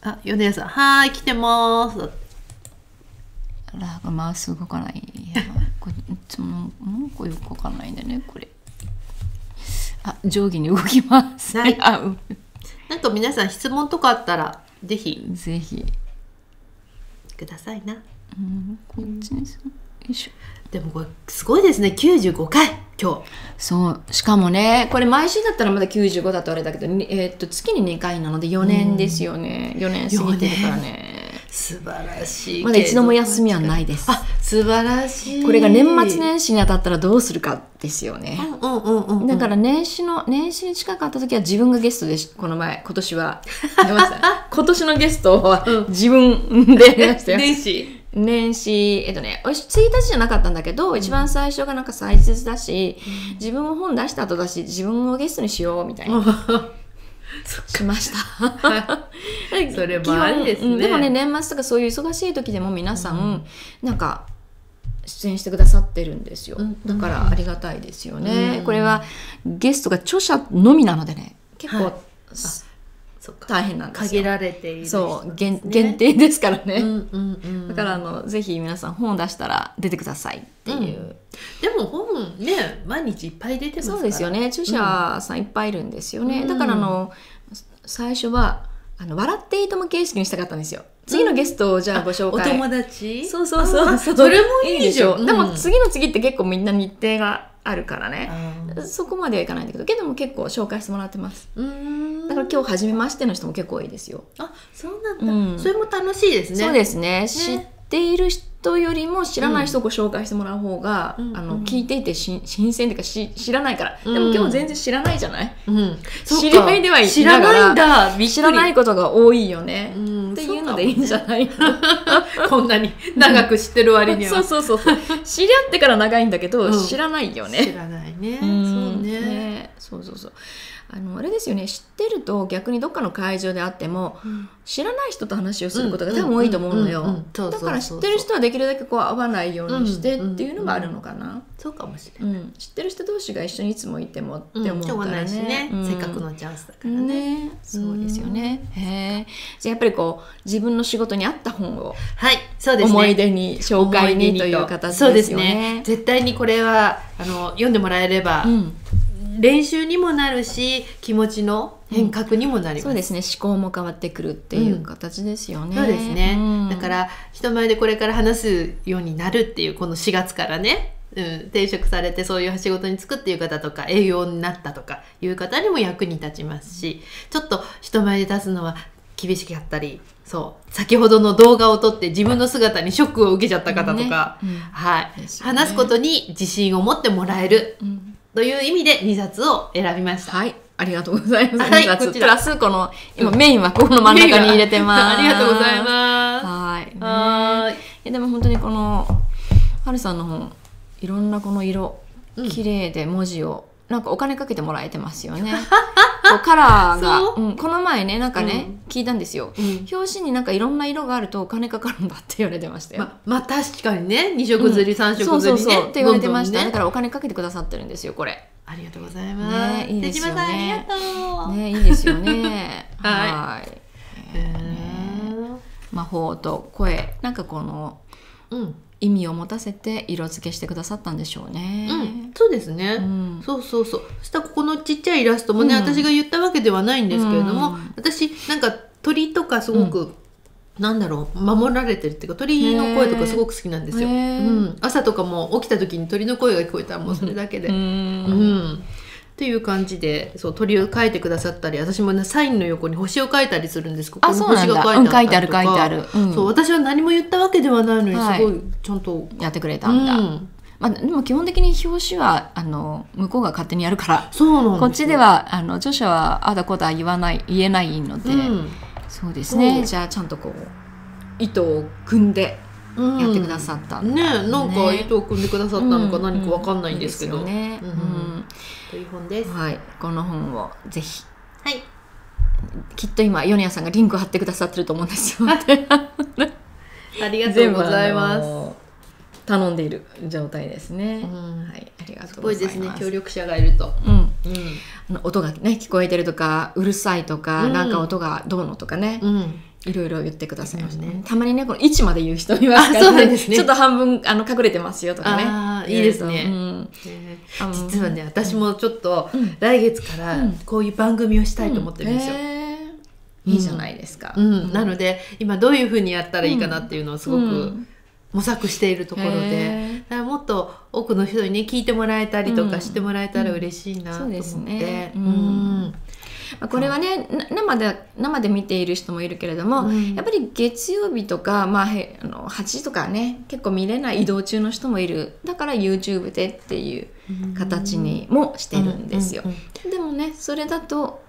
あ、ヨネヤさん、はい、来てます。マウス動かない。これいつもなんかよく動かないんだね、これ。あ、上下に動きます。なんか皆さん質問とかあったらぜひくださいな。こっちにする。でもこれすごいですね、95回今日。そうしかもね、これ毎週だったらまだ95だとあれだけど、月に2回なので4年ですよね。4年過ぎてるからね。素晴らしい。まだ一度も休みはないです。あ、素晴らしい。これが年末年始に当たったらどうするかですよね。だから年始に近かった時は自分がゲストで、この前今年は出ました今年のゲストは自分で出ましたよ。年始1日じゃなかったんだけど、一番最初がなんか最初だし、自分も本出した後だし、自分をゲストにしようみたいな。しましたそれもありですね。でもね、年末とかそういう忙しい時でも皆さんなんか出演してくださってるんですよ。だからありがたいですよね。これはゲストが著者のみなのでね、結構大変なんですよ。限られている、そう限定ですからね。だからぜひ皆さん本出したら出てくださいっていう。でも本ね、毎日いっぱい出てますから。そうですよね、著者さんいっぱいいるんですよね。だから最初は笑っていいとも形式にしたかったんですよ。次のゲストをじゃあご紹介、お友達、そうそうそう、それもいいでしょ。でも次の次って結構みんな日程があるからね、そこまではいかないんだけど、けども結構紹介してもらってます。だから今日初めましての人も結構多いですよ。あ、そうなんだ。それも楽しいですね。そうですね、知っている人よりも知らない人をご紹介してもらう方が聞いていて新鮮というか、知らないから。でも今日全然知らないじゃない。知り合いではいながら知らないことが多いよねっていうのでいいんじゃない。こんなに長く知ってる割には。そうそうそう、知り合ってから長いんだけど知らないよね。知らないね。そうね、そうそうそう。あれですよね、知ってると逆にどっかの会場であっても知らない人と話をすることが多分多いと思うのよ。だから知ってる人はできるだけこう会わないようにしてっていうのがあるのかな。そうかもしれない。知ってる人同士が一緒にいつもいてもって思うからね。せっかくのチャンスだからね。そうですよね。へえ。じゃあやっぱりこう自分の仕事に合った本を、はい、そうですね、思い出に紹介にという形ですよね。そうですね。絶対にこれは読んでもらえれば。練習にもなるし、気持ちの変革にもなります。そうですね、思考も変わってくるっていう形ですよね。そうですね、だから人前でこれから話すようになるっていう、この4月からね、転職されてそういう仕事に就くっていう方とか、営業になったとかいう方にも役に立ちますし、ちょっと人前で出すのは厳しかったり、そう先ほどの動画を撮って自分の姿にショックを受けちゃった方とか、話すことに自信を持ってもらえる、という意味で2冊を選びました。はい、ありがとうございます。2冊プラスこの今メインはこの真ん中に入れてます。ありがとうございます。はい。でも本当にこのはるさんの本、いろんなこの色綺麗で文字をなんかお金かけてもらえてますよね。カラーがこの前ね、なんかね聞いたんですよ。表紙になんかいろんな色があるとお金かかるんだって言われてましたよ。まあ確かにね、2色ずり3色ずりねって言われてました。だからお金かけてくださってるんですよこれ。ありがとうございます。手島さんありがとう。ね、いいですよね。はい。魔法と声、なんかこの意味を持たせて色付けしてくださったんでしょうね。そうですね。そうそうそう。そしたらここのちっちゃいイラストもね、私が言ったわけではないんですけれども、私なんか鳥とかすごく、なんだろう、守られてるっていうか、鳥の声とかすごく好きなんですよ。朝とかも起きた時に鳥の声が聞こえたらもうそれだけで。っていう感じで、そう鳥を描いてくださったり、私もねサインの横に星を描いたりするんです。ここに星が描いてあるとか、そう私は何も言ったわけではないのに、すごいちゃんとやってくれたんだ。まあでも基本的に表紙は向こうが勝手にやるから、こっちでは著者はあだこだ言えないので、そうですね。じゃあちゃんとこう糸を組んでやってくださったね。なんか糸を組んでくださったのか何かわかんないんですけどね。という本です。はい、この本をぜひ。はい。きっと今米谷さんがリンクを貼ってくださってると思うんですよ。ありがとうございます。頼んでいる状態ですね。はい、ありがとうございます。すごいですね、協力者がいると。音がね聞こえてるとか、うるさいとか、なんか音がどうのとかね。いろいろ言ってくださいましたね。たまにねこの位置まで言う人いますからね。ちょっと半分隠れてますよとかね。ああいいですね。実はね、私もちょっと来月からこういう番組をしたいと思ってるんですよ。いいじゃないですか。なので今どういうふうにやったらいいかなっていうのをすごく模索しているところで、からもっと多くの人にね聞いてもらえたりとかしてもらえたら嬉しいなと思って。これはね生で見ている人もいるけれども、うん、やっぱり月曜日とか、まあ、8時とかね結構見れない移動中の人もいる。だから YouTube でっていう形にもしてるんですよ。でもねそれだと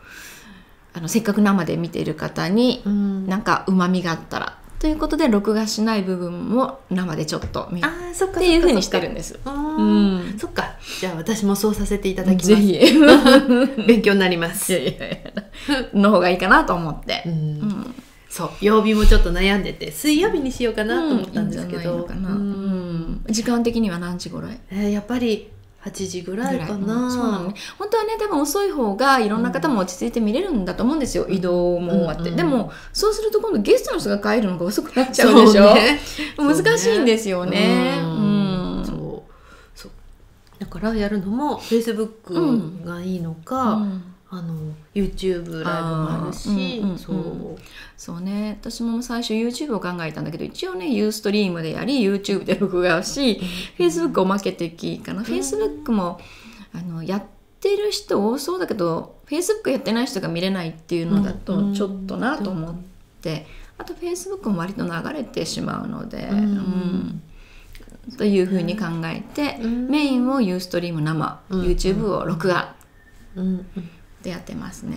せっかく生で見ている方に、うん、なんかうまみがあったらということで録画しない部分も生でちょっと見るっていうふうにしてるんです。そっか、じゃあ私もそうさせていただきます。ぜひ勉強になります。の方がいいかなと思って。そう、曜日もちょっと悩んでて水曜日にしようかなと思ったんですけど、時間的には何時ぐらい？やっぱり8時ぐらいかな。そうなのね。本当はね多分遅い方がいろんな方も落ち着いて見れるんだと思うんですよ、移動も終わって。でもそうすると今度ゲストの人が帰るのが遅くなっちゃうでしょ。難しいんですよね。だからやるのも Facebook がいいのか YouTube ライブもあるし、そうね、私も最初 YouTube を考えたんだけど、一応ね Ustream でやり YouTube で録画をし、 Facebook をマーケティングかな。 Facebook もやってる人多そうだけど Facebook やってない人が見れないっていうのだとちょっとなと思って、あと Facebook も割と流れてしまうので。というふうに考えて、メインをユーストリーム生、YouTube を録画でやってますね。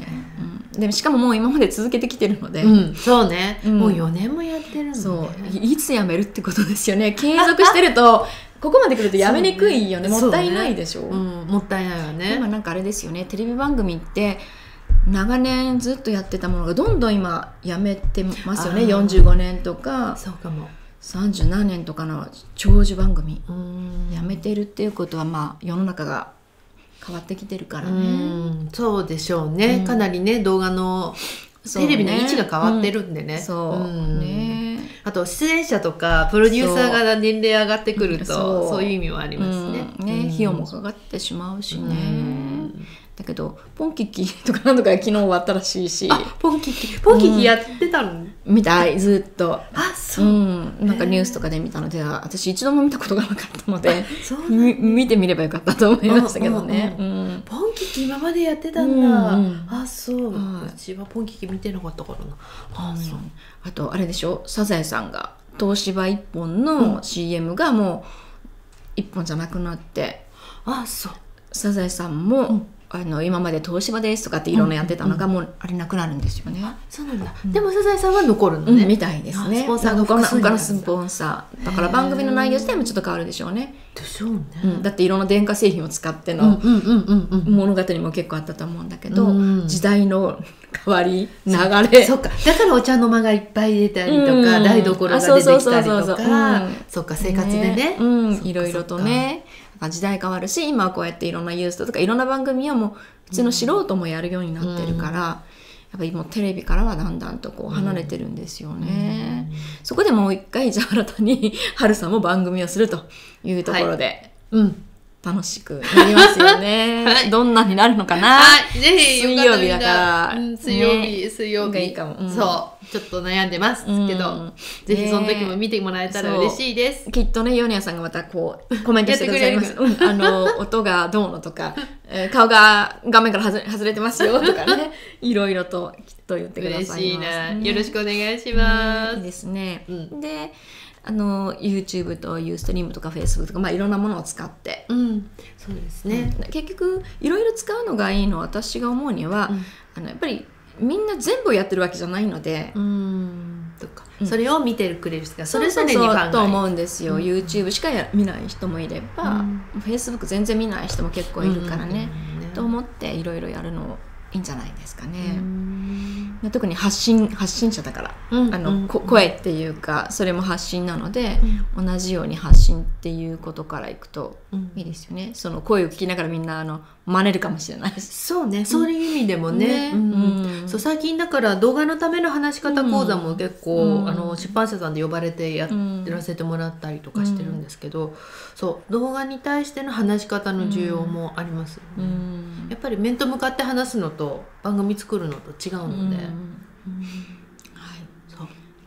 でしかももう今まで続けてきてるので、そうね、もう4年もやってるので、そういつやめるってことですよね。継続してるとここまで来るとやめにくいよね。もったいないでしょ。もったいないよね。今なんかあれですよね、テレビ番組って長年ずっとやってたものがどんどん今やめてますよね。45年とか。そうかも。30何年とかの長寿番組やめてるっていうことは、まあ世の中が変わってきてるからね。そうでしょうね。かなりね動画のテレビの位置が変わってるんでね。そうね。あと出演者とかプロデューサーが年齢上がってくるとそういう意味はありますね。ね、費用もかかってしまうしね。だけどポンキキとかなんとか昨日終わったらしいし、ポンキキやってたのみたい、ずっと。あ、そう、なんかニュースとかで見たので、私一度も見たことがなかったので見てみればよかったと思いましたけどね。ポンキキ今までやってたんだ。あ、そう、うちはポンキキ見てなかったからな。あとあれでしょ、サザエさんが東芝一本の CM がもう一本じゃなくなって、あ、そう、サザエさんも今まで東芝ですとかっていろんなやってたのがもうあれなくなるんですよね。そうなんだ。でもサザエさんは残るのね。みたいですね。スポンサーが他のスポンサーだから番組の内容自体もちょっと変わるでしょうね。でしょうね。だっていろんな電化製品を使っての物語も結構あったと思うんだけど、時代の変わり流れ。そうか。だからお茶の間がいっぱい出たりとか台所が出てきたりとか、そうか、生活でね。いろいろとね。時代変わるし、今はこうやっていろんなユースとかいろんな番組をもう普通の素人もやるようになってるから、やっぱりもうテレビからはだんだんとこう離れてるんですよね。そこでもう一回じゃあ新たに春さんも番組をするというところで、楽しくなりますよね。どんなになるのかな。ぜひ水曜日だから、水曜日がいいかも。そう、ちょっと悩んでますけど、ぜひその時も見てもらえたら嬉しいです。きっとね、ヨネヤさんがまたこうコメントしてくださいます。音がどうのとか、顔が画面から外れてますよとかね、いろいろときっと言ってくださいます。嬉しいな。よろしくお願いします。いいですね。で。YouTube と Ustream とか Facebook とか、まあ、いろんなものを使って、そうですね、結局いろいろ使うのがいいの。私が思うには、やっぱりみんな全部やってるわけじゃないので、とか、それを見てくれる人がそれぞれに考えると思うんですよ。YouTube しか見ない人もいれば、Facebook 全然見ない人も結構いるからね、と思っていろいろやるのいいんじゃないですかね。特に発信者だから声っていうか、それも発信なので、同じように発信っていうことからいくといいですよね。その声を聞きながらみんな真似るかもしれないし、そうね、そういう意味でもね。そう、最近だから動画のための話し方講座も結構出版社さんで呼ばれてやらせてもらったりとかしてるんですけど、そう、動画に対しての話し方の需要もありますよね。やっぱり面と向かって話すのと番組作るのと違うので、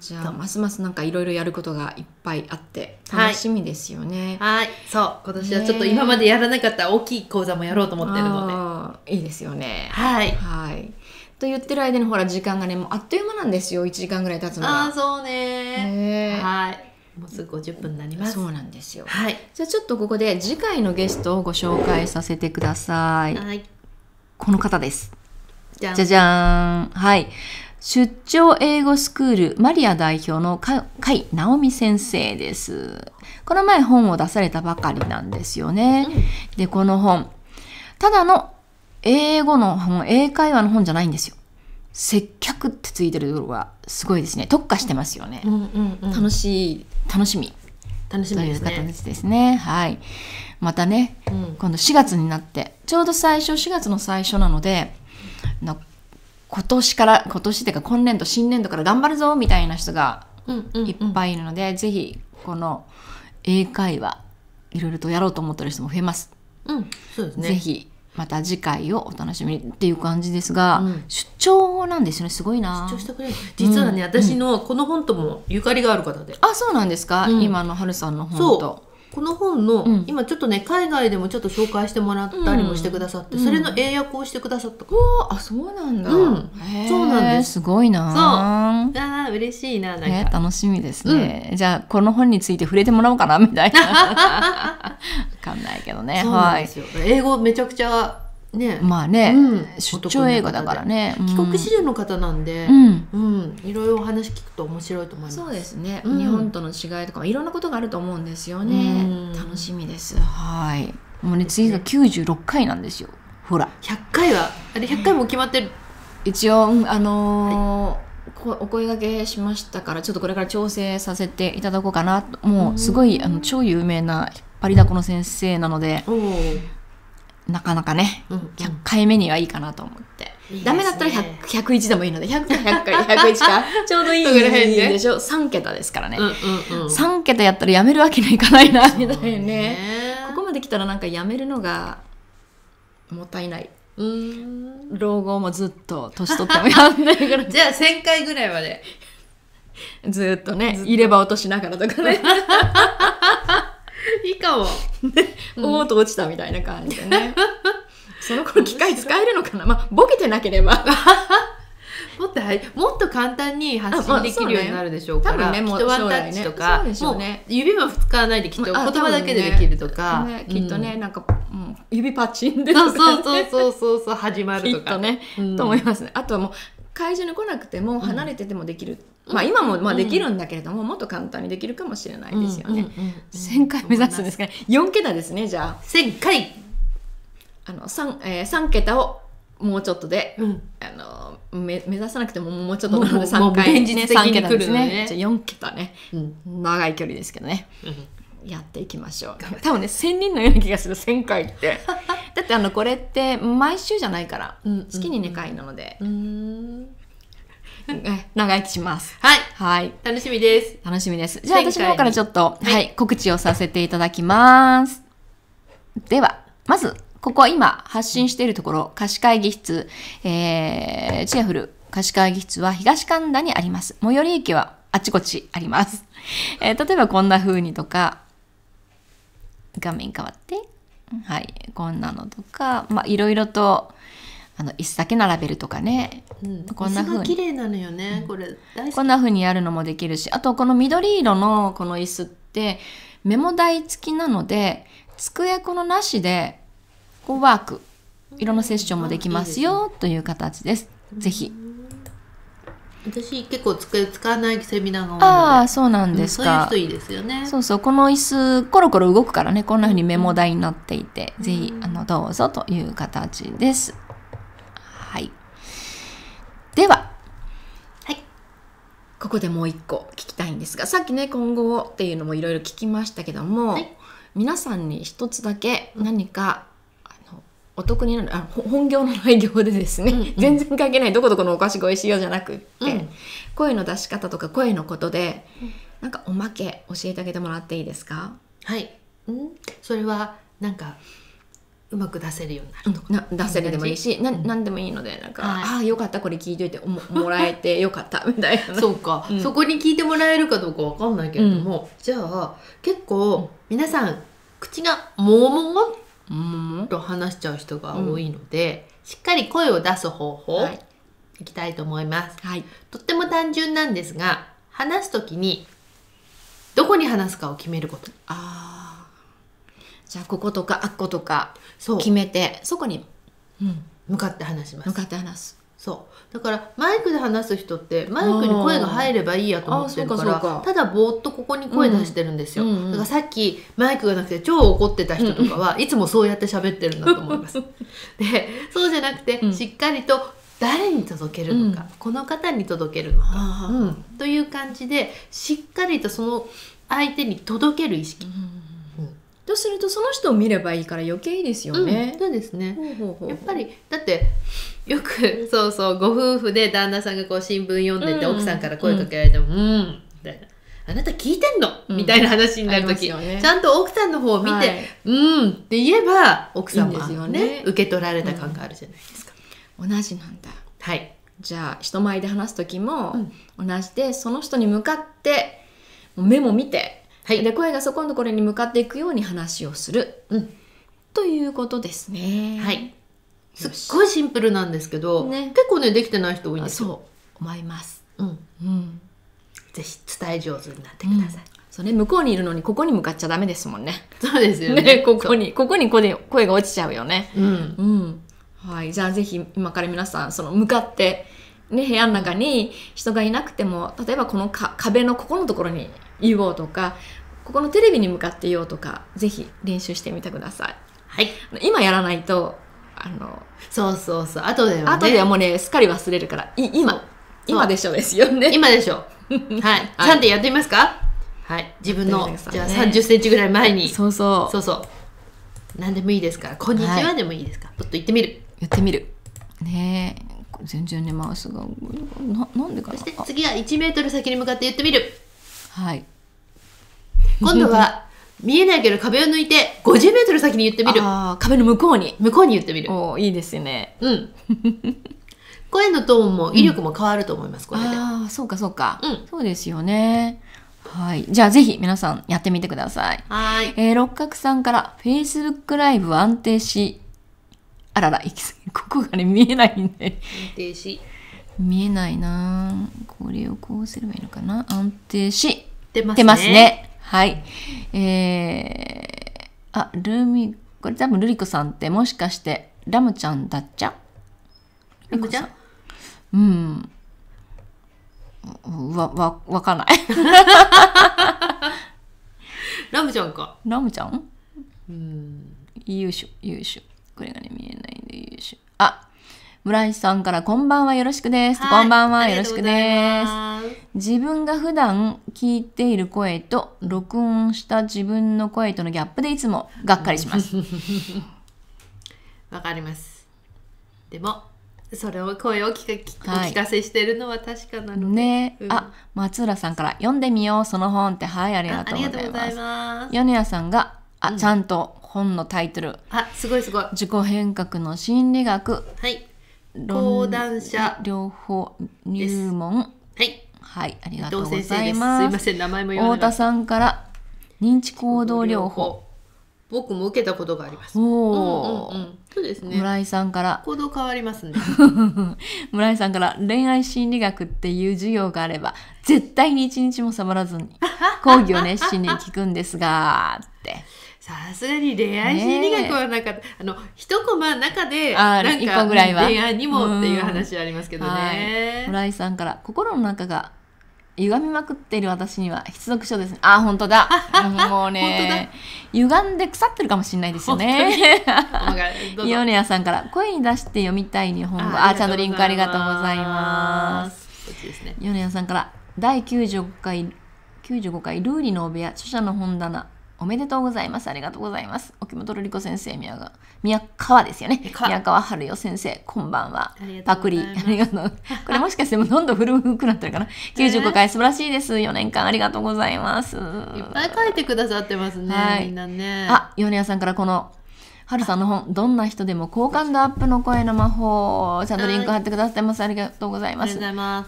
じゃあますますなんかいろいろやることがいっぱいあって楽しみですよね。はい、はい、そう今年はちょっと今までやらなかった大きい講座もやろうと思ってるのでいいですよね。はい、はいと言ってる間にほら時間がねもうあっという間なんですよ。1時間ぐらい経つのが。ああそうね。はいもうすぐ50分になります。そうなんですよ。はいじゃあちょっとここで次回のゲストをご紹介させてください。はいこの方です。じゃじゃじゃーん。はい出張英語スクールマリア代表の甲斐直美先生です。この前本を出されたばかりなんですよね、うん、でこの本ただの英語の本、英会話の本じゃないんですよ。接客ってついてるところがすごいですね。特化してますよね。楽しい、楽しみですね。という形ですね。はい。またね、うん、今度4月になって、ちょうど4月の最初なので、今年っていうか今年度、新年度から頑張るぞみたいな人がいっぱいいるので、ぜひこの英会話、いろいろとやろうと思ってる人も増えます。うん、そうですね。ぜひまた次回をお楽しみにっていう感じですが、うん、出張なんですよね。すごいな。出張してくれる。実はね、うん、私のこの本ともゆかりがある方で。あ、そうなんですか。うん、今の春さんの本と。そうこの本の、うん、今ちょっとね海外でもちょっと紹介してもらったりもしてくださって、うん、それの英訳をしてくださった。うん、あ、そうなんだ。うん、そうなんです。すごいな。そう。ああ嬉しいな。なんか楽しみですね。うん、じゃあこの本について触れてもらおうかなみたいな。わかんないけどね。はい。英語めちゃくちゃね。まあね、出張英語だからね。帰国子女の方なんで、いろいろお話聞くと面白いと思います。そうですね。日本との違いとかいろんなことがあると思うんですよね。楽しみです。はい。もうね次が96回なんですよ。ほら。100回はあれ100回も決まってる。一応お声掛けしましたからちょっとこれから調整させていただこうかな。もうすごい超有名なパリダコの先生なのでなかなかね100回目にはいいかなと思って、うん、ダメだったら101でもいいので100回101かちょうどいいでしょ。3桁ですからね。3桁やったらやめるわけにはいかないなみたいな ねここまで来たらなんかやめるのがもったいない。老後もずっと年取ってもやんないからじゃあ1000回ぐらいまでずっとね入れ歯落としながらとかねいいかもおーと落ちたみたいな感じでねその頃機械使えるのかな。まあボケてなければもっと簡単に発信できるようになるでしょうから、きっとワンタッチとか指も使わないできっと言葉だけでできるとかきっとねなんか指パチンでとかそう始まるとかねと思いますね。あとはもう会場に来なくても離れててもできる。まあ今もまあできるんだけれども、もっと簡単にできるかもしれないですよね。1000回目指すんですかね。4桁ですね。じゃあ1000回3桁をもうちょっとで、目指さなくてももうちょっとなので3回ね3桁ですね。じゃあ4桁ね、長い距離ですけどね、やっていきましょう。多分ね1000人のような気がする。1000回ってだってこれって毎週じゃないから月に2回なので。長生きします。はい。はい。楽しみです。楽しみです。じゃあ私の方からちょっと、はい、告知をさせていただきます。では、まず、ここは今発信しているところ、貸会議室、チェアフル貸会議室は東神田にあります。最寄り駅はあちこちあります。例えばこんな風にとか、画面変わって、はい、こんなのとか、まあ、いろいろと、椅子だけ並べるとかね、こんな風に綺麗なのよね。これこんな風にやるのもできるし、あとこの緑色のこの椅子ってメモ台付きなので机このなしでこうワーク色のセッションもできますよという形です。ぜひ。私結構机使わないセミナーが多いので。ああそうなんですか。そういう人いいですよね。そうそうこの椅子コロコロ動くからね、こんな風にメモ台になっていて、ぜひどうぞという形です。はい、では、はい、ここでもう一個聞きたいんですが、さっきね今後っていうのもいろいろ聞きましたけども、はい、皆さんに一つだけ何か、お得になる本業の内容でですね、全然関係ないどこどこのお菓子ご一緒じゃなくって、声の出し方とか声のことで、なんかおまけ教えてあげてもらっていいですか？はい、それはなんかうまく出せるようになるとか、出せるでもいいし、何でもいいので、なんか、ああよかった、これ聞いといてもらえてよかったみたいな。そうか、そこに聞いてもらえるかどうかわかんないけれども、じゃあ結構皆さん口がもももと話しちゃう人が多いので、しっかり声を出す方法いきたいと思います。とっても単純なんですが、話すときにどこに話すかを決めること。じゃあこことかあっことか決めて、そこに向かって話します。向かって話す。そうだからマイクで話す人ってマイクに声が入ればいいやと思ってるから、ただぼーっとここに声出してるんですよ。だからさっきマイクがなくて超怒ってた人とかはいつもそうやって喋ってるんだと思います。で、そうじゃなくてしっかりと誰に届けるのか、この方に届けるのかという感じで、しっかりとその相手に届ける意識。とするとその人を見ればいいから余計ですよね。そうですね。やっぱりだってよくご夫婦で旦那さんがこう新聞読んでて奥さんから声かけられても「うん」みたいな「あなた聞いてんの?」みたいな話になる時、ちゃんと奥さんの方を見て「うん」って言えば奥さんもね受け取られた感があるじゃないですか。同じなんだ。はい。じゃあ人前で話す時も同じで、その人に向かって目も見て。はい、で声がそこのところに向かっていくように話をする、ということですね。はい、すっごいシンプルなんですけど、ね、結構ねできてない人多いんですよ。そう思います。ぜひ伝え上手になってください。それ向こうにいるのにここに向かっちゃダメですもんね。そうですよね。ね、ここに声が落ちちゃうよね。はい、じゃあぜひ今から皆さんその向かって。ね、部屋の中に人がいなくても、例えばこの壁のここのところに言おうとか、ここのテレビに向かって言おうとか、ぜひ練習してみてください。はい、今やらないとそう後ではね、後ではもうねすっかり忘れるから、今でしょですよね。今でしょ。はい、3点やってみますか。はい、自分のじゃあ30センチぐらい前に、そう何でもいいですから、こんにちはでもいいですか、ちょっと言ってみる、やってみるね。え全然ねマウスがなんでかな。そして次は1メートル先に向かって言ってみる。はい。今度は見えないけど壁を抜いて50メートル先に言ってみる。ああ、壁の向こうに言ってみる。お、いいですよね。うん。声のトーンも威力も変わると思います、これで。ああ、そうか。そうですよね。はい。じゃあぜひ皆さんやってみてください。はい。六角さんから Facebook ライブ安定し。あらら、ここがね見えないんで見えないな。これをこうすればいいのかな。安定し出ますね。はい。あ、これ多分ルリコさんってもしかしてラムちゃんだっちゃラムちゃん、わかんない。ラムちゃんか、ラムちゃん、優秀これがね見えないんで、よいしょ。あ、村井さんからこんばんはよろしくです。こんばんはよろしくです。自分が普段聞いている声と録音した自分の声とのギャップでいつもがっかりします。わかります。でもそれを声をお聞かせしているのは確かなのね。あ、松浦さんから読んでみようその本って、はいありがとうございます。米谷さんがちゃんと本のタイトル、すごい自己変革の心理学、講談社療法入門、はいありがとうございます。すいません名前も太田さんから認知行動療法、僕も受けたことがあります。おお、そうですね。村井さんから行動変わりますね。村井さんから恋愛心理学っていう授業があれば絶対に一日もサボらずに講義を熱心に聞くんですがって。さすがに恋愛心理学はなかった。一コマの中でなんか恋愛にもっていう話ありますけどね。村井さんから心の中が歪みまくっている私には必読書ですね。あ、本当だ。もうね、歪んで腐ってるかもしれないですよね。ヨネヤさんから声に出して読みたい日本語。あ、ちゃんとリンクありがとうございます。ヨネヤさんから第95回ルーリのお部屋著者の本棚。おめでとうございます。ありがとうございます。沖本瑠璃子先生、宮川ですよね。宮川春代先生、こんばんは。パクリ。ありがとう。これもしかしてもどんどん古くなってるかな。95回素晴らしいです。4年間ありがとうございます。いっぱい書いてくださってますね。みんなね。あ、米谷さんからこの春さんの本、どんな人でも好感度アップの声の魔法、ちゃんとリンク貼ってくださってます。ありがとうございます。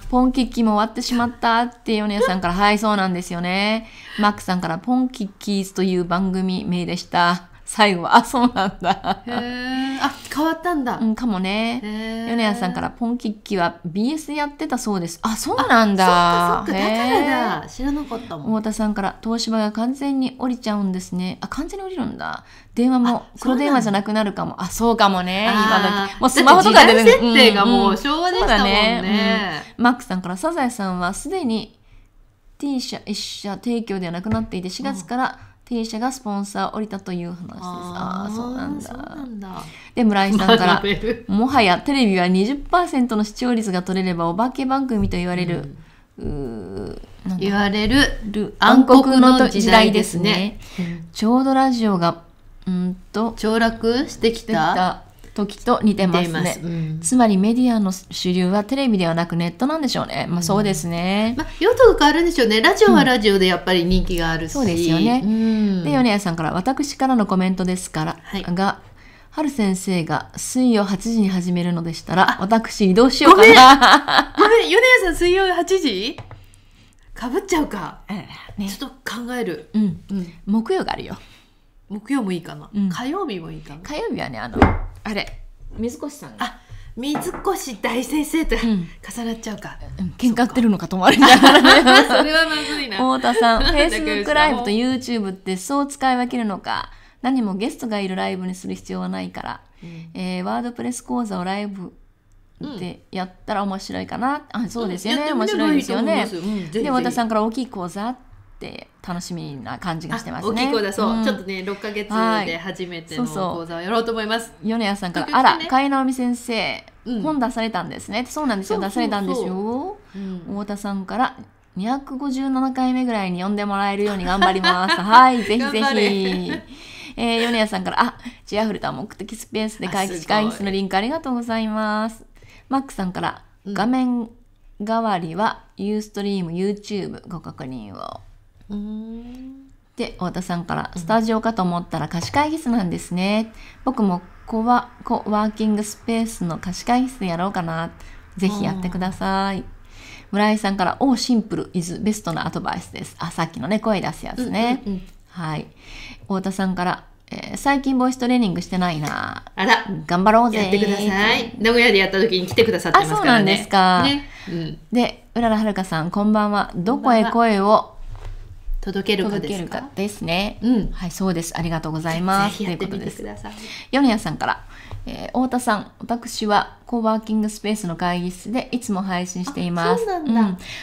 ポンキッキーも終わってしまったっていうお姉さんから、はい、そうなんですよね。マックさんから、ポンキッキーズという番組名でした。最後は、あ、そうなんだ。へー。あ、変わったんだ。うん、かもね。米谷さんから、ポンキッキは BS やってたそうです。あ、そうなんだ。そっかそっか。だからだ。知らなかったもん。太田さんから、東芝が完全に降りちゃうんですね。あ、完全に降りるんだ。電話も黒電話じゃなくなるかも。あ、そうかもね。今時。もうスマホとかでね。設定がもう昭和でしたもんね。マックさんから、サザエさんはすでに T 社、1社提供ではなくなっていて、4月から、T 社がスポンサー降りたという話です。ああ、そうなんだ。で、村井さんから、もはやテレビは 20% の視聴率が取れればお化け番組と言われる、言われる暗黒の時代ですね。ちょうどラジオが、凋落してきた時と似てますね。つまりメディアの主流はテレビではなくネットなんでしょうね。まあそうですね。まあ用途が変わるんでしょうね。ラジオはラジオでやっぱり人気があるし。そうですよね。で、米谷さんから、私からのコメントですから、が、春先生が水曜8時に始めるのでしたら、私移動しようかな。ごめん、米谷さん水曜8時かぶっちゃうか。ちょっと考える。木曜があるよ。木曜もいいかな。火曜日もいいかな。火曜日はね、あれ、水越さんが。あ、水越大先生と重なっちゃうか。喧嘩ってるのかと思われちゃうからね。それはまずいな。太田さん、Facebook ライブと YouTube ってそう使い分けるのか。何もゲストがいるライブにする必要はないから。ワードプレス講座をライブでやったら面白いかな。あ、そうですよね。面白いですよね。で、太田さんから大きい講座って楽しみな感じがしてますね。大きい講座、そう、ちょっとね、6ヶ月で初めての講座をやろうと思います。米谷さんから、あら、甲斐直美先生、本出されたんですね。そうなんですよ、出されたんですよ。太田さんから、257回目ぐらいに呼んでもらえるように頑張ります。はい、ぜひぜひ。米谷さんから、あ、チアフルタ目的スペースで会議室のリンクありがとうございます。マックさんから、画面代わりは、ユーストリーム、YouTube ご確認を。で、太田さんから、スタジオかと思ったら貸し会議室なんですね。僕もコワーキングスペースの貸し会議室やろうかな。ぜひやってください。村井さんから、おシンプルイズベストなアドバイスです。あ、さっきのね、声出すやつね。はい。太田さんから、最近ボイストレーニングしてないな。あら、頑張ろうぜ。やってください。名古屋でやった時に来てくださってますからね。あ、そうなんですか。で、うららはるかさん、こんばんは。どこへ声を届けるかですね。はい、そうです。ありがとうございます。ということです。米谷さんから、太田さん、私はコーワーキングスペースの会議室でいつも配信しています。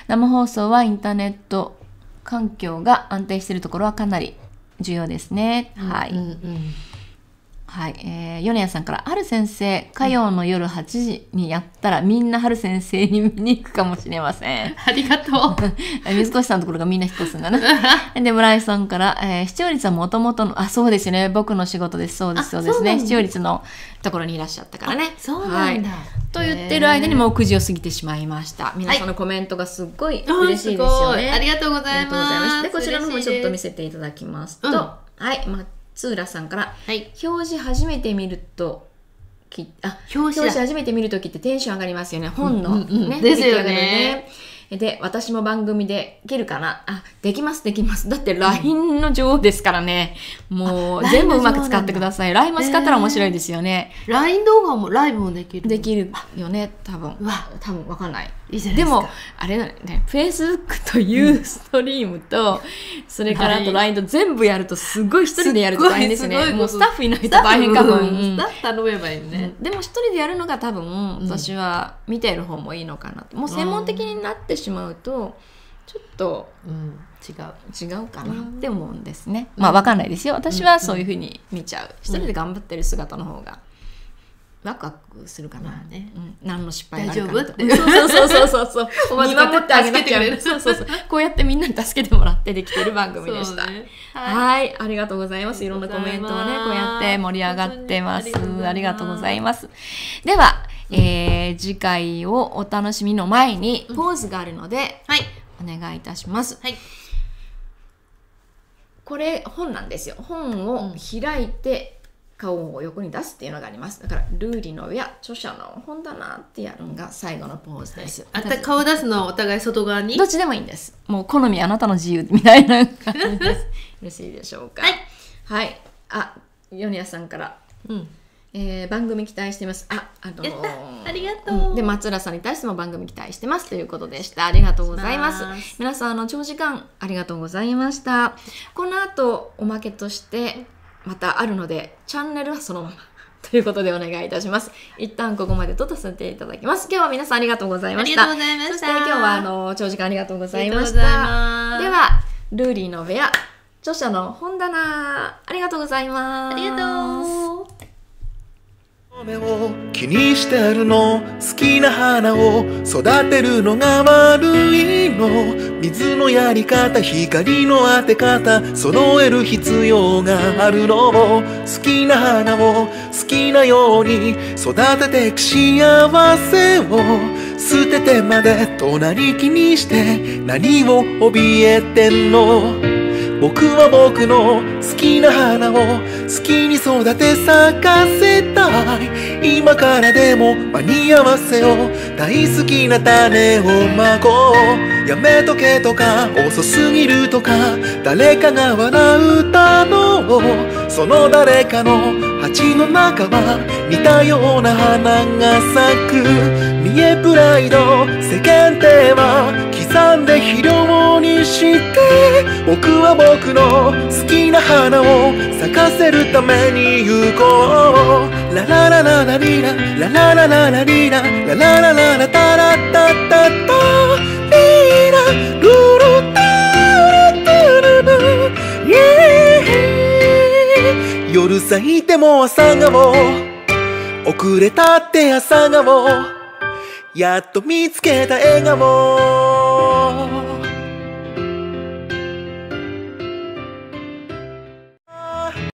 生放送はインターネット環境が安定しているところはかなり重要ですね。はい。はい、米谷さんから、春先生、火曜の夜8時にやったら、みんな春先生に見に行くかもしれません。ありがとう。水越さんのところがみんな引っ越すんだな。で、村井さんから、視聴率はもともとの、あ、そうですよね、僕の仕事です、そうです、そうですね、視聴率のところにいらっしゃったからね。そうなんだ。と言ってる間にもう9時を過ぎてしまいました。皆さんのコメントがすっごい嬉しいですよね。ありがとうございます。で、こちらの方もちょっと見せていただきますと、はい、津浦さんから、はい、表示初めて見るとき、あ、表示初めて見るときってテンション上がりますよね。本のね。ですよね。で、私も番組できるかな。あ、できます、できます。だって LINE の女王ですからね。もう全部うまく使ってください。LINE も使ったら面白いですよね。LINE 動画もライブもできる。できるよね、多分。多分わかんない。でも、あれだね、Facebook というストリームと、それからあと LINE と全部やると、すごい一人でやると大変ですね。もうスタッフいないと大変かも。スタッフ頼めばいいね。でも一人でやるのが多分、私は見ている方もいいのかなと。もう専門的になってしまうとちょっと違うかなって思うんですね。まあ分かんないですよ。私はそういうふうに見ちゃう。一人で頑張ってる姿の方がワクワクするかな。何の失敗があるかなと。そうそうそう。見守ってあげなきゃ。こうやってみんなに助けてもらってできてる番組でした。はい、ありがとうございます。いろんなコメントをね、こうやって盛り上がってます。ありがとうございます。では。次回をお楽しみの前にポーズがあるので、お願いいたします。はい、これ本なんですよ。本を開いて顔を横に出すっていうのがあります。だからルーリのや著者の本棚ってやるのが最後のポーズです。はい、あた顔出すのはお互い外側に。どっちでもいいんです。もう好みあなたの自由みたいな感じです。よろしいでしょうか。はい、はい。あ、米谷さんから。うん。番組期待してます。ありがとう。で、松浦さんに対しても番組期待してますということでした。ありがとうございます。皆さん長時間ありがとうございました。この後おまけとしてまたあるので、チャンネルはそのままということでお願いいたします。一旦ここまでとさせていただきます。今日は皆さんありがとうございました。ありがとうございました。そして今日は長時間ありがとうございました。ではルーリーの部屋、著者の本棚、ありがとうございます。ありがとう。雨を気にしてるの、好きな花を育てるのが悪いの、水のやり方、光の当て方、揃える必要があるの、好きな花を好きなように育ててく幸せを、捨ててまで隣気にして何を怯えてんの、僕は僕の好きな花を好きに育て咲かせたい、今からでも間に合わせよう、大好きな種をまこう、やめとけとか遅すぎるとか、誰かが笑うだろう、その誰かの鉢の中は似たような花が咲く、見えプライド世間体は刻んで肥料にして、僕は僕の好きな花を咲かせるために行こう、ラララララリララララララリララララララタラッタッタッタリラルルタルルルイェイ、夜咲いても朝顔、遅れたって朝顔、やっと見つけた笑顔